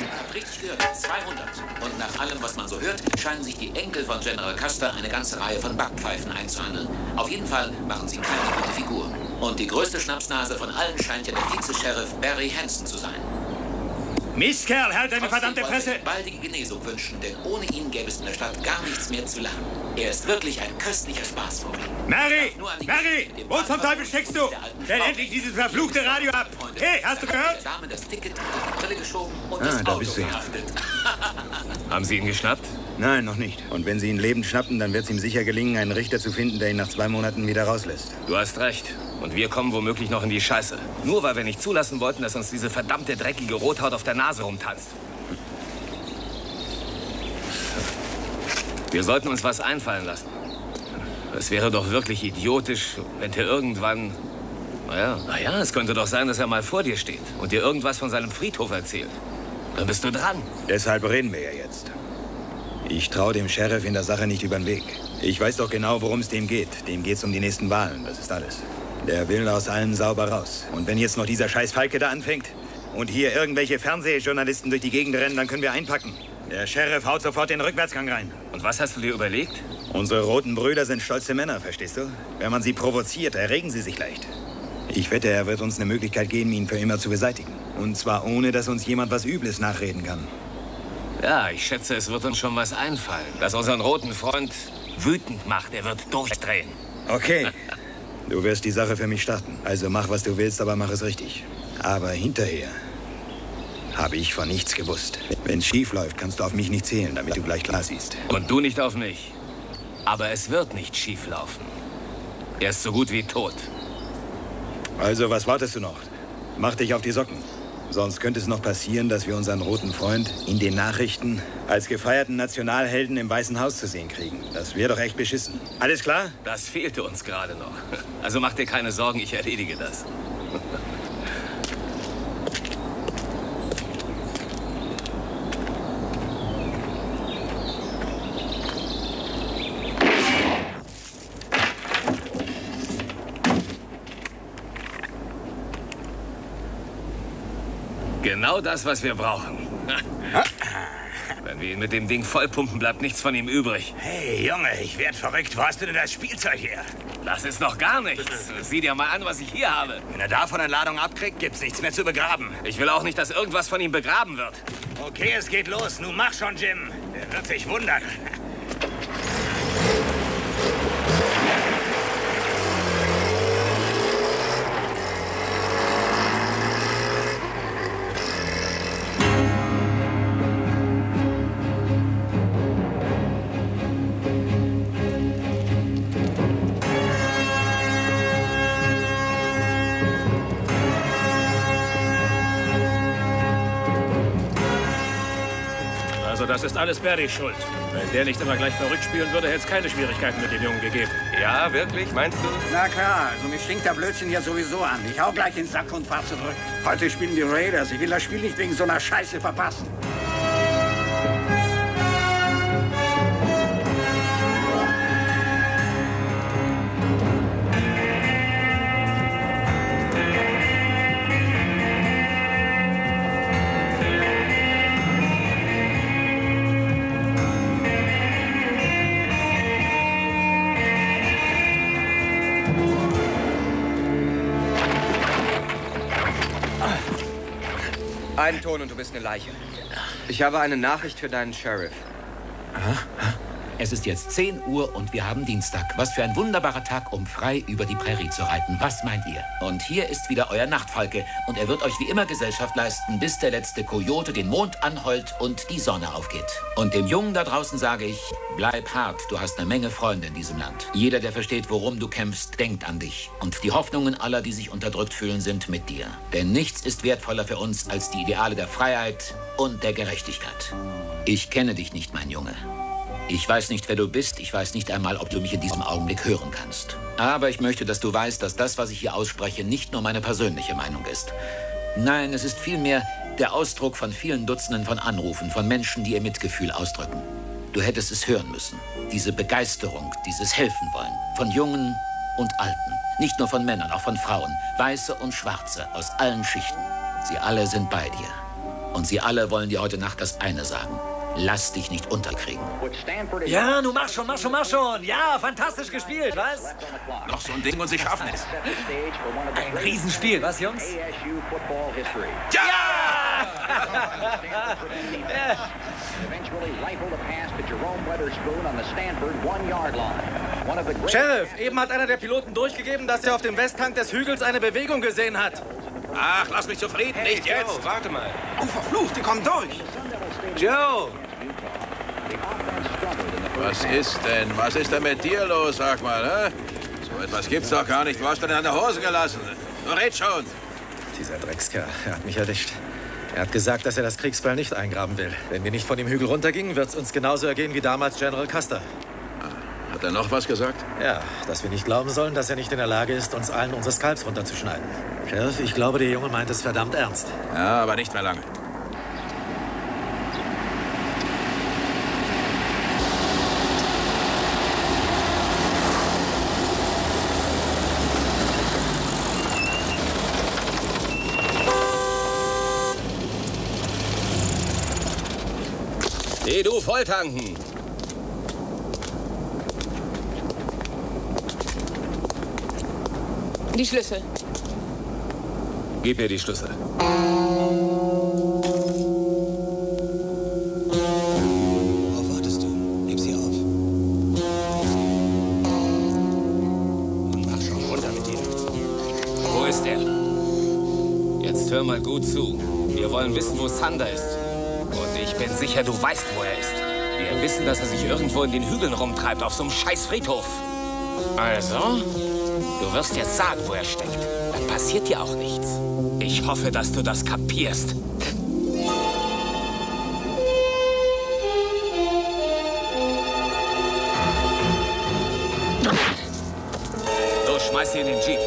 Ich hab richtig gehört, 200. Und nach allem, was man so hört, scheinen sich die Enkel von General Custer eine ganze Reihe von Backpfeifen einzuhandeln. Auf jeden Fall machen sie keine gute Figur. Und die größte Schnapsnase von allen scheint ja der Vize-Sheriff Barry Hanson zu sein. Mistkerl, halt deine verdammte Fresse! Ich baldige Genesung wünschen, denn ohne ihn gäbe es in der Stadt gar nichts mehr zu lachen. Er ist wirklich ein köstlicher Spaßvogel. Mary! Wo zum Teufel steckst du? Stell endlich dieses verfluchte Radio ab! Hey, hast du gehört? Da bist du ja. Haben Sie ihn geschnappt? Nein, noch nicht. Und wenn Sie ihn lebend schnappen, dann wird es ihm sicher gelingen, einen Richter zu finden, der ihn nach 2 Monaten wieder rauslässt. Du hast recht. Und wir kommen womöglich noch in die Scheiße. Nur weil wir nicht zulassen wollten, dass uns diese verdammte, dreckige Rothaut auf der Nase rumtanzt. Wir sollten uns was einfallen lassen. Es wäre doch wirklich idiotisch, wenn der irgendwann... Naja, es könnte doch sein, dass er mal vor dir steht und dir irgendwas von seinem Friedhof erzählt. Dann bist du dran. Deshalb reden wir ja jetzt. Ich traue dem Sheriff in der Sache nicht über den Weg. Ich weiß doch genau, worum es dem geht. Dem geht's um die nächsten Wahlen, das ist alles. Der will aus allem sauber raus. Und wenn jetzt noch dieser scheiß Falke da anfängt und hier irgendwelche Fernsehjournalisten durch die Gegend rennen, dann können wir einpacken. Der Sheriff haut sofort den Rückwärtsgang rein. Und was hast du dir überlegt? Unsere roten Brüder sind stolze Männer, verstehst du? Wenn man sie provoziert, erregen sie sich leicht. Ich wette, er wird uns eine Möglichkeit geben, ihn für immer zu beseitigen. Und zwar ohne, dass uns jemand was Übles nachreden kann. Ja, ich schätze, es wird uns schon was einfallen, das unseren roten Freund wütend macht. Er wird durchdrehen. Okay. Du wirst die Sache für mich starten. Also mach, was du willst, aber mach es richtig. Aber hinterher habe ich von nichts gewusst. Wenn es schief läuft, kannst du auf mich nicht zählen, damit du gleich klar siehst. Und du nicht auf mich. Aber es wird nicht schief laufen. Er ist so gut wie tot. Also, was wartest du noch? Mach dich auf die Socken. Sonst könnte es noch passieren, dass wir unseren roten Freund in den Nachrichten als gefeierten Nationalhelden im Weißen Haus zu sehen kriegen. Das wäre doch echt beschissen. Alles klar? Das fehlte uns gerade noch. Also mach dir keine Sorgen, ich erledige das. Genau das, was wir brauchen. Wenn wir ihn mit dem Ding vollpumpen, bleibt nichts von ihm übrig. Hey, Junge, ich werd verrückt. Wo hast du denn das Spielzeug her? Das ist noch gar nichts. Sieh dir mal an, was ich hier habe. Wenn er davon eine Ladung abkriegt, gibt's nichts mehr zu begraben. Ich will auch nicht, dass irgendwas von ihm begraben wird. Okay, es geht los. Nun mach schon, Jim. Der wird sich wundern. Das ist alles Barrys Schuld. Wenn der nicht immer gleich verrückt spielen würde, hätte es keine Schwierigkeiten mit dem Jungen gegeben. Ja, wirklich? Meinst du? Na klar, also mich stinkt der Blödsinn ja sowieso an. Ich hau gleich ins Sack und fahr zurück. Heute spielen die Raiders. Ich will das Spiel nicht wegen so einer Scheiße verpassen. Einen Ton und du bist eine Leiche. Ich habe eine Nachricht für deinen Sheriff. Es ist jetzt 10 Uhr und wir haben Dienstag. Was für ein wunderbarer Tag, um frei über die Prärie zu reiten. Was meint ihr? Und hier ist wieder euer Nachtfalke. Und er wird euch wie immer Gesellschaft leisten, bis der letzte Kojote den Mond anheult und die Sonne aufgeht. Und dem Jungen da draußen sage ich, bleib hart, du hast eine Menge Freunde in diesem Land. Jeder, der versteht, worum du kämpfst, denkt an dich. Und die Hoffnungen aller, die sich unterdrückt fühlen, sind mit dir. Denn nichts ist wertvoller für uns als die Ideale der Freiheit und der Gerechtigkeit. Ich kenne dich nicht, mein Junge. Ich weiß nicht, wer du bist. Ich weiß nicht einmal, ob du mich in diesem Augenblick hören kannst. Aber ich möchte, dass du weißt, dass das, was ich hier ausspreche, nicht nur meine persönliche Meinung ist. Nein, es ist vielmehr der Ausdruck von vielen Dutzenden von Anrufen, von Menschen, die ihr Mitgefühl ausdrücken. Du hättest es hören müssen. Diese Begeisterung, dieses Helfen wollen. Von Jungen und Alten. Nicht nur von Männern, auch von Frauen. Weiße und Schwarze, aus allen Schichten. Sie alle sind bei dir. Und sie alle wollen dir heute Nacht das eine sagen. Lass dich nicht unterkriegen. Ja, nun mach schon, mach schon, mach schon. Ja, fantastisch gespielt, was? Noch so ein Ding und sie schaffen es. Ein Riesenspiel, was, Jungs? Ja! Sheriff, eben hat einer der Piloten durchgegeben, dass er auf dem Westhang des Hügels eine Bewegung gesehen hat. Ach, lass mich zufrieden, nicht jetzt. Warte mal. Oh, verflucht, die kommen durch. Joe! Was ist denn? Was ist denn mit dir los, sag mal, hä? So etwas gibt's doch gar nicht. Du hast ihn an der Hose gelassen. Du redst schon! Dieser Dreckskerl, er hat mich erwischt. Er hat gesagt, dass er das Kriegsbeil nicht eingraben will. Wenn wir nicht von dem Hügel runtergingen, wird's uns genauso ergehen wie damals General Custer. Hat er noch was gesagt? Ja, dass wir nicht glauben sollen, dass er nicht in der Lage ist, uns allen unsere Skalps runterzuschneiden. Sheriff, ich glaube, der Junge meint es verdammt ernst. Ja, aber nicht mehr lange. Geh du volltanken. Die Schlüssel. Gib mir die Schlüssel. Worauf wartest du? Heb sie auf. Mach schon runter mit dir. Wo ist er? Jetzt hör mal gut zu. Wir wollen wissen, wo Thunder ist. Ich bin sicher, du weißt, wo er ist. Wir wissen, dass er sich irgendwo in den Hügeln rumtreibt, auf so einem scheiß Friedhof. Also? Du wirst jetzt sagen, wo er steckt. Dann passiert dir auch nichts. Ich hoffe, dass du das kapierst. So, schmeiß ihn in den Jeep.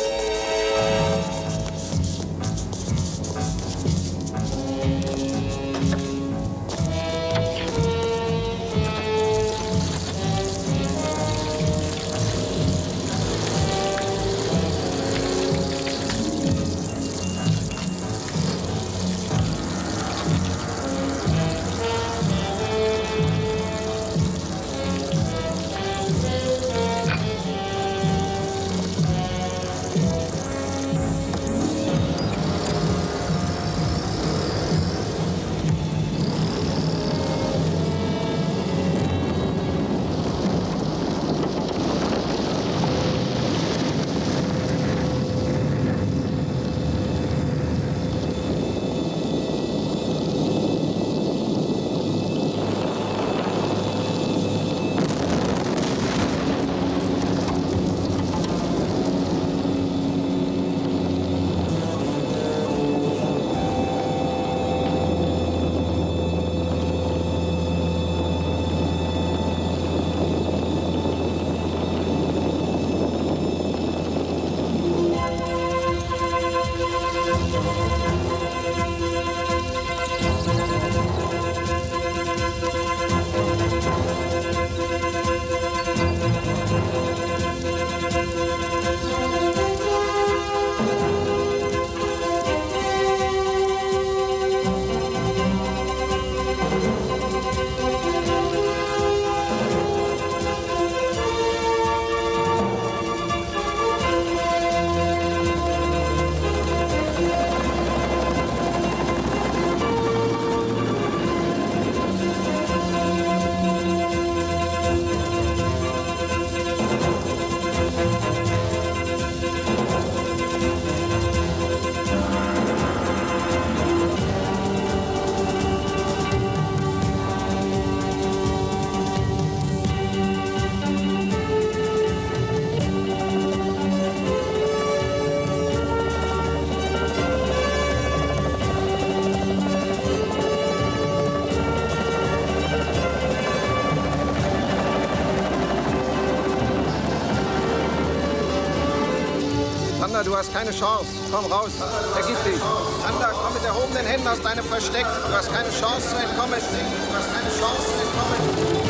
Thunder, du hast keine Chance. Komm raus, ergib dich. Thunder, komm mit erhobenen Händen aus deinem Versteck. Du hast keine Chance zu entkommen. Du hast keine Chance zu entkommen.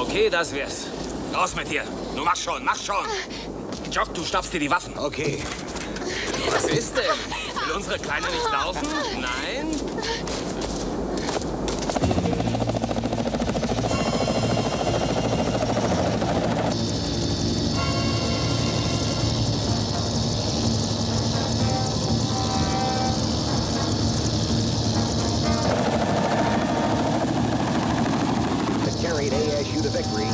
Okay, das wär's. Raus mit dir. Du mach schon, mach schon. Jock, du schnappst dir die Waffen. Okay. Was ist denn? Will unsere Kleine nicht laufen? Nein? ASU to victory, 23-10.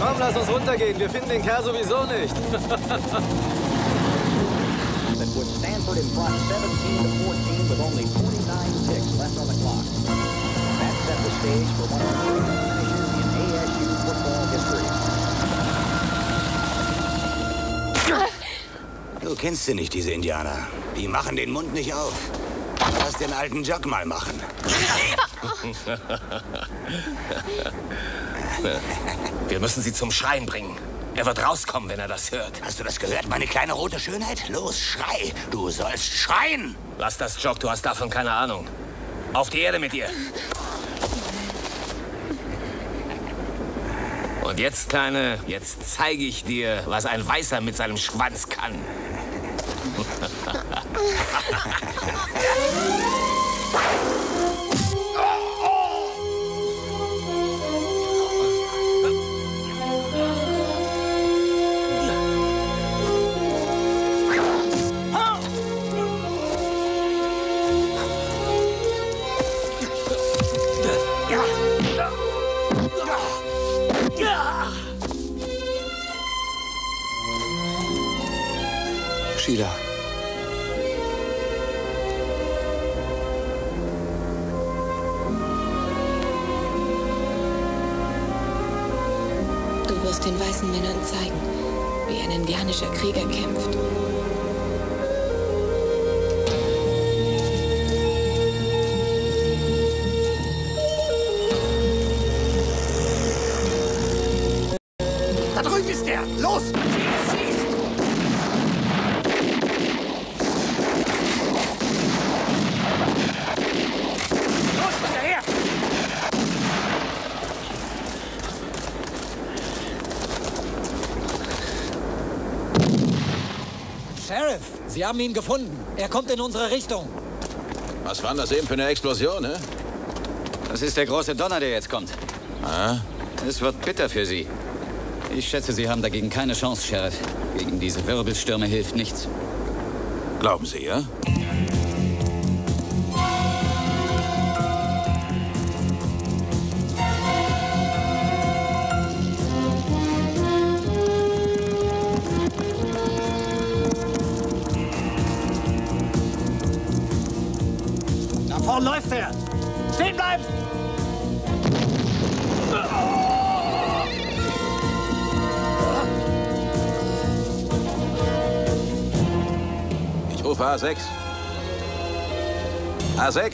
Komm, lass uns runtergehen, wir finden den Kerl sowieso nicht. With Stanford in front, 17-14, with only 49 ticks left on the clock. That set the stage for one of the greatest finishes in ASU football history. Du kennst sie nicht, diese Indianer. Die machen den Mund nicht auf. Lass den alten Jock mal machen. Wir müssen sie zum Schreien bringen. Er wird rauskommen, wenn er das hört. Hast du das gehört, meine kleine rote Schönheit? Los, schrei! Du sollst schreien! Lass das, Jock, du hast davon keine Ahnung. Auf die Erde mit dir! Und jetzt, Kleine, jetzt zeige ich dir, was ein Weißer mit seinem Schwanz kann. Sheila. Du wirst den weißen Männern zeigen, wie ein indianischer Krieger kämpft. Da drüben ist der! Los! Sheriff, Sie haben ihn gefunden. Er kommt in unsere Richtung. Was war das eben für eine Explosion, ne? Das ist der große Donner, der jetzt kommt. Ah? Es wird bitter für Sie. Ich schätze, Sie haben dagegen keine Chance, Sheriff. Gegen diese Wirbelstürme hilft nichts. Glauben Sie, ja? Vorn läuft er! Stehen bleiben! Ich rufe A6. A6!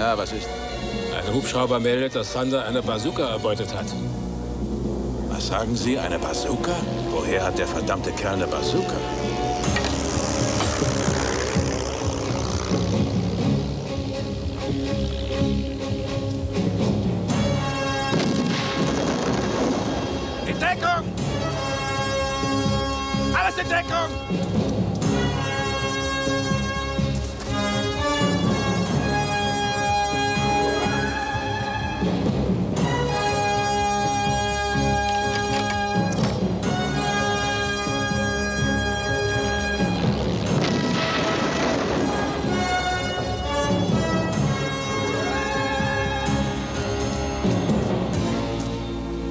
Ja, was ist? Ein Hubschrauber meldet, dass Thunder eine Bazooka erbeutet hat. Was sagen Sie, eine Bazooka? Woher hat der verdammte Kerl eine Bazooka? In Deckung! Alles in Deckung!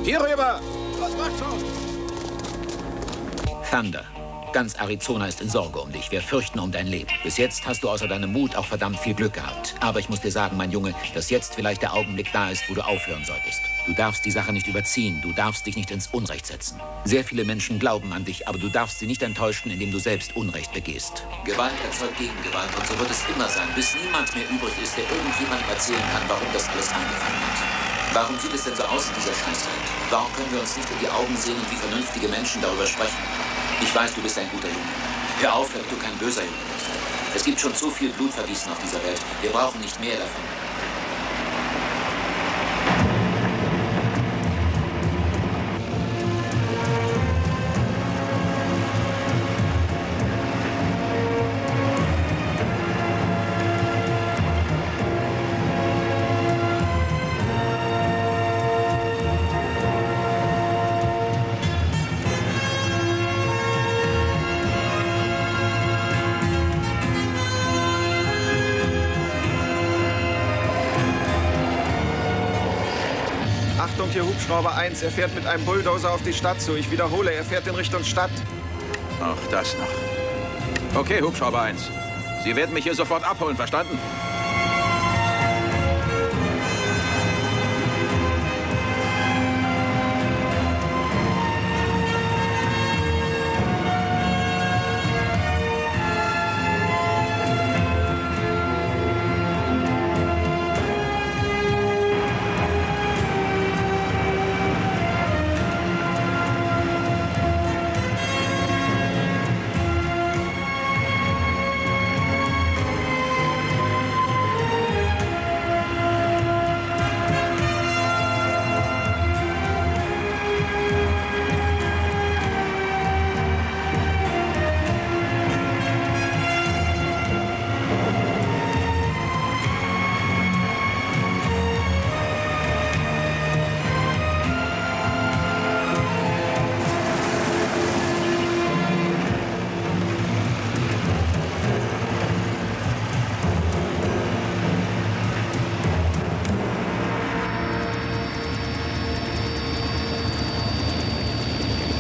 Hier rüber! Was macht schon? Thunder, ganz Arizona ist in Sorge um dich. Wir fürchten um dein Leben. Bis jetzt hast du außer deinem Mut auch verdammt viel Glück gehabt. Aber ich muss dir sagen, mein Junge, dass jetzt vielleicht der Augenblick da ist, wo du aufhören solltest. Du darfst die Sache nicht überziehen. Du darfst dich nicht ins Unrecht setzen. Sehr viele Menschen glauben an dich, aber du darfst sie nicht enttäuschen, indem du selbst Unrecht begehst. Gewalt erzeugt Gegengewalt und so wird es immer sein, bis niemand mehr übrig ist, der irgendjemandem erzählen kann, warum das alles angefangen hat. Warum sieht es denn so aus in dieser Scheißwelt? Warum können wir uns nicht in die Augen sehen und wie vernünftige Menschen darüber sprechen? Ich weiß, du bist ein guter Junge. Hör auf, damit du kein böser Junge bist. Es gibt schon zu viel Blutvergießen auf dieser Welt. Wir brauchen nicht mehr davon. Achtung, hier Hubschrauber 1. Er fährt mit einem Bulldozer auf die Stadt zu. Ich wiederhole, er fährt in Richtung Stadt. Auch das noch. Okay, Hubschrauber 1. Sie werden mich hier sofort abholen, verstanden?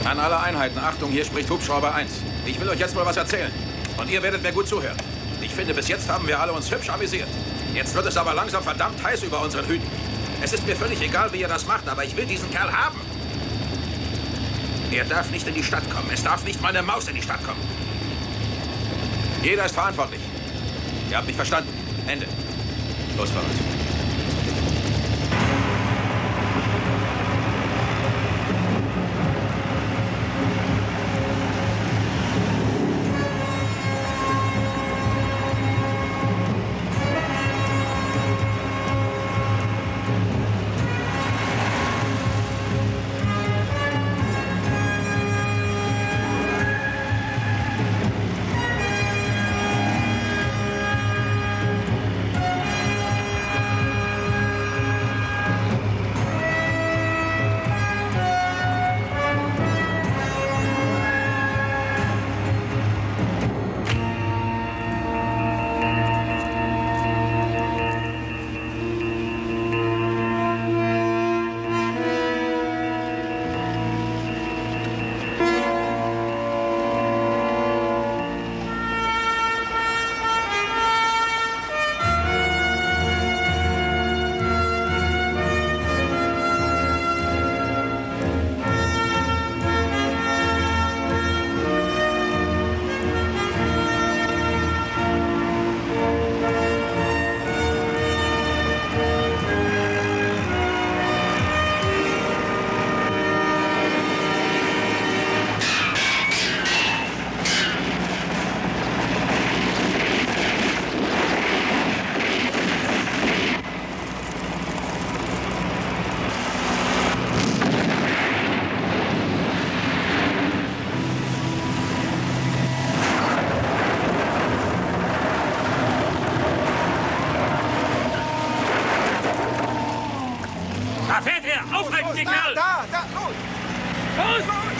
An alle Einheiten, Achtung, hier spricht Hubschrauber 1. Ich will euch jetzt mal was erzählen. Und ihr werdet mir gut zuhören. Ich finde, bis jetzt haben wir alle uns hübsch amüsiert. Jetzt wird es aber langsam verdammt heiß über unseren Hüten. Es ist mir völlig egal, wie ihr das macht, aber ich will diesen Kerl haben. Er darf nicht in die Stadt kommen. Es darf nicht mal eine Maus in die Stadt kommen. Jeder ist verantwortlich. Ihr habt mich verstanden. Ende. Los, Fahrrad.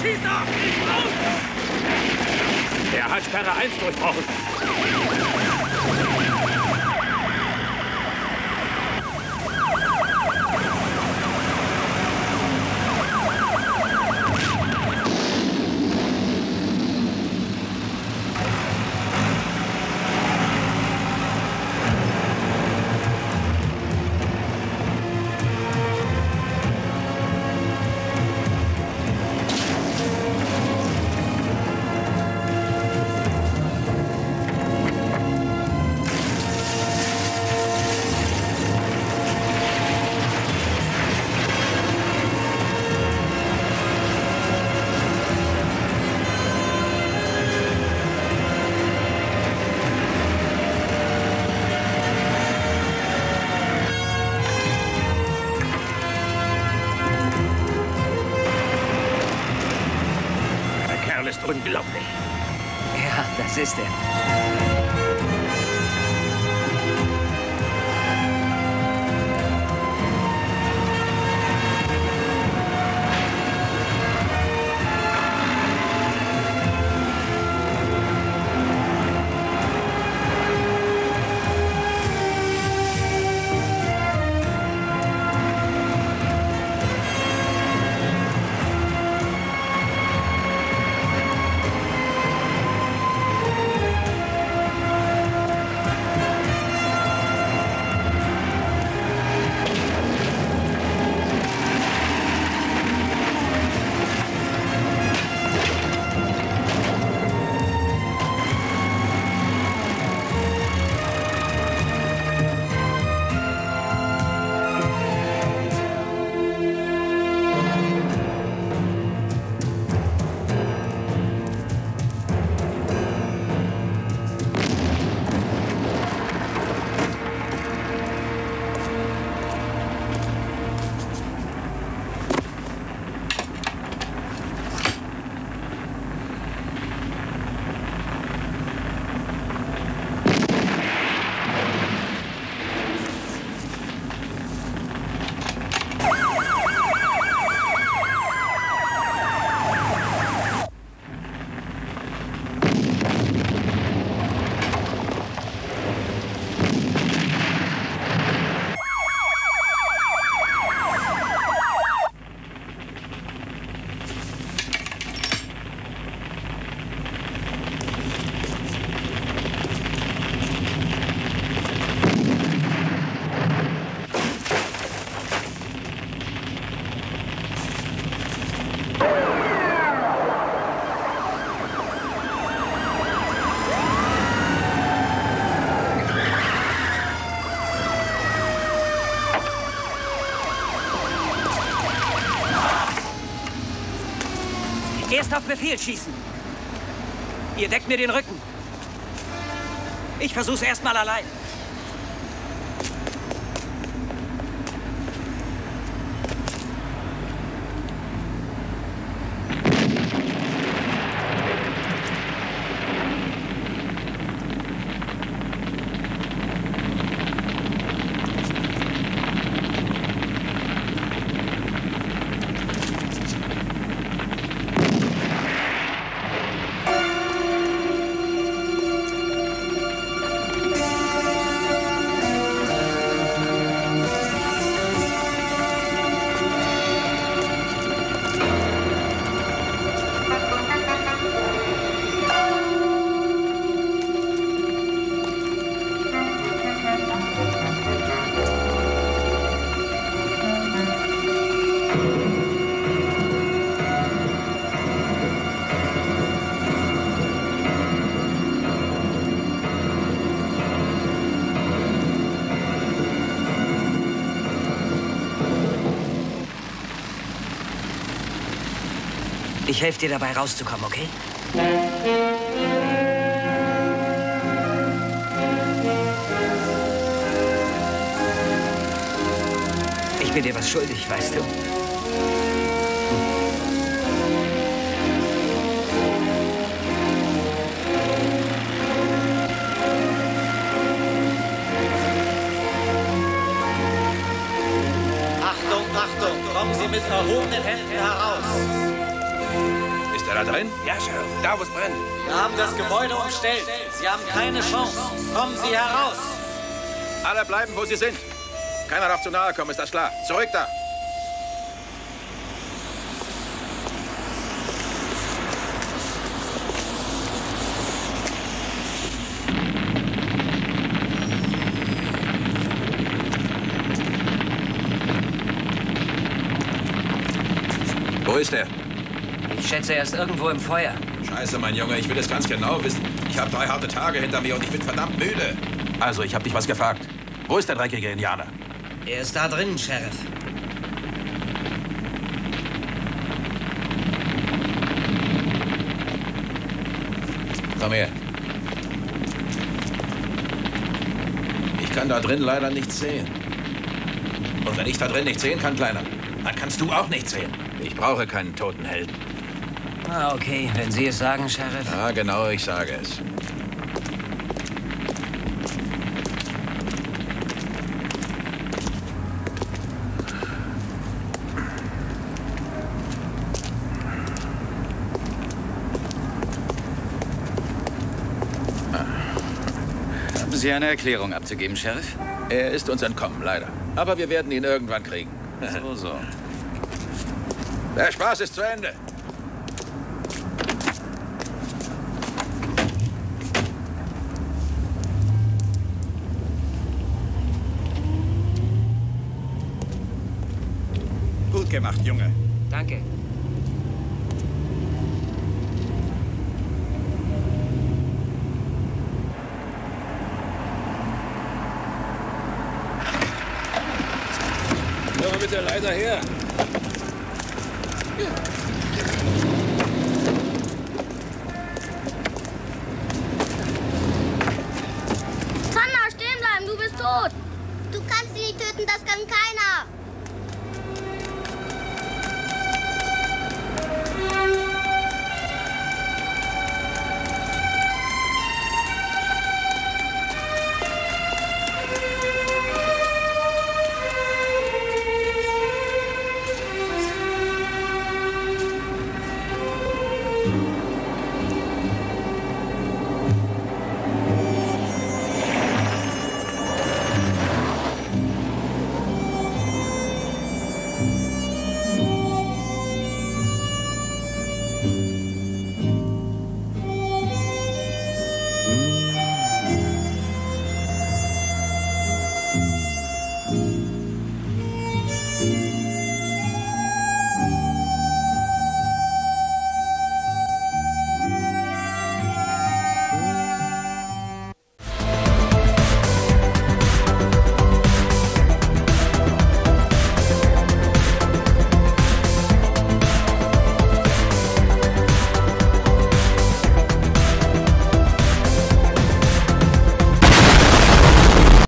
Schießt ab! Raus! Er hat Sperre 1 durchbrochen. Unglaublich. Ja, das ist er. Erst auf Befehl schießen. Ihr deckt mir den Rücken. Ich versuch's erstmal allein. Ich helfe dir dabei, rauszukommen, okay? Ich bin dir was schuldig, weißt du? Achtung, Achtung! Kommen Sie mit erhobenen Händen heraus! da drin? Ja, Sheriff. Da, wo es brennt. Wir haben das Gebäude umstellt. Sie haben keine Chance. Kommen Sie heraus. Alle bleiben, wo sie sind. Keiner darf zu nahe kommen, ist das klar? Zurück da. Wo ist er? Ich schätze, er ist irgendwo im Feuer. Scheiße, mein Junge, ich will es ganz genau wissen. Ich habe 3 harte Tage hinter mir und ich bin verdammt müde. Also, ich habe dich was gefragt. Wo ist der dreckige Indianer? Er ist da drin, Sheriff. Komm her. Ich kann da drin leider nichts sehen. Und wenn ich da drin nichts sehen kann, Kleiner, dann kannst du auch nichts sehen. Ich brauche keinen toten Helden. Ah, okay. Wenn Sie es sagen, Sheriff. Ah, genau, ich sage es. Haben Sie eine Erklärung abzugeben, Sheriff? Er ist uns entkommen, leider. Aber wir werden ihn irgendwann kriegen. So, so. Der Spaß ist zu Ende. Gut gemacht, Junge. Danke. Hör mal mit der Leiter her. Thunder, stehen bleiben, du bist tot. Du kannst sie nicht töten, das kann keiner.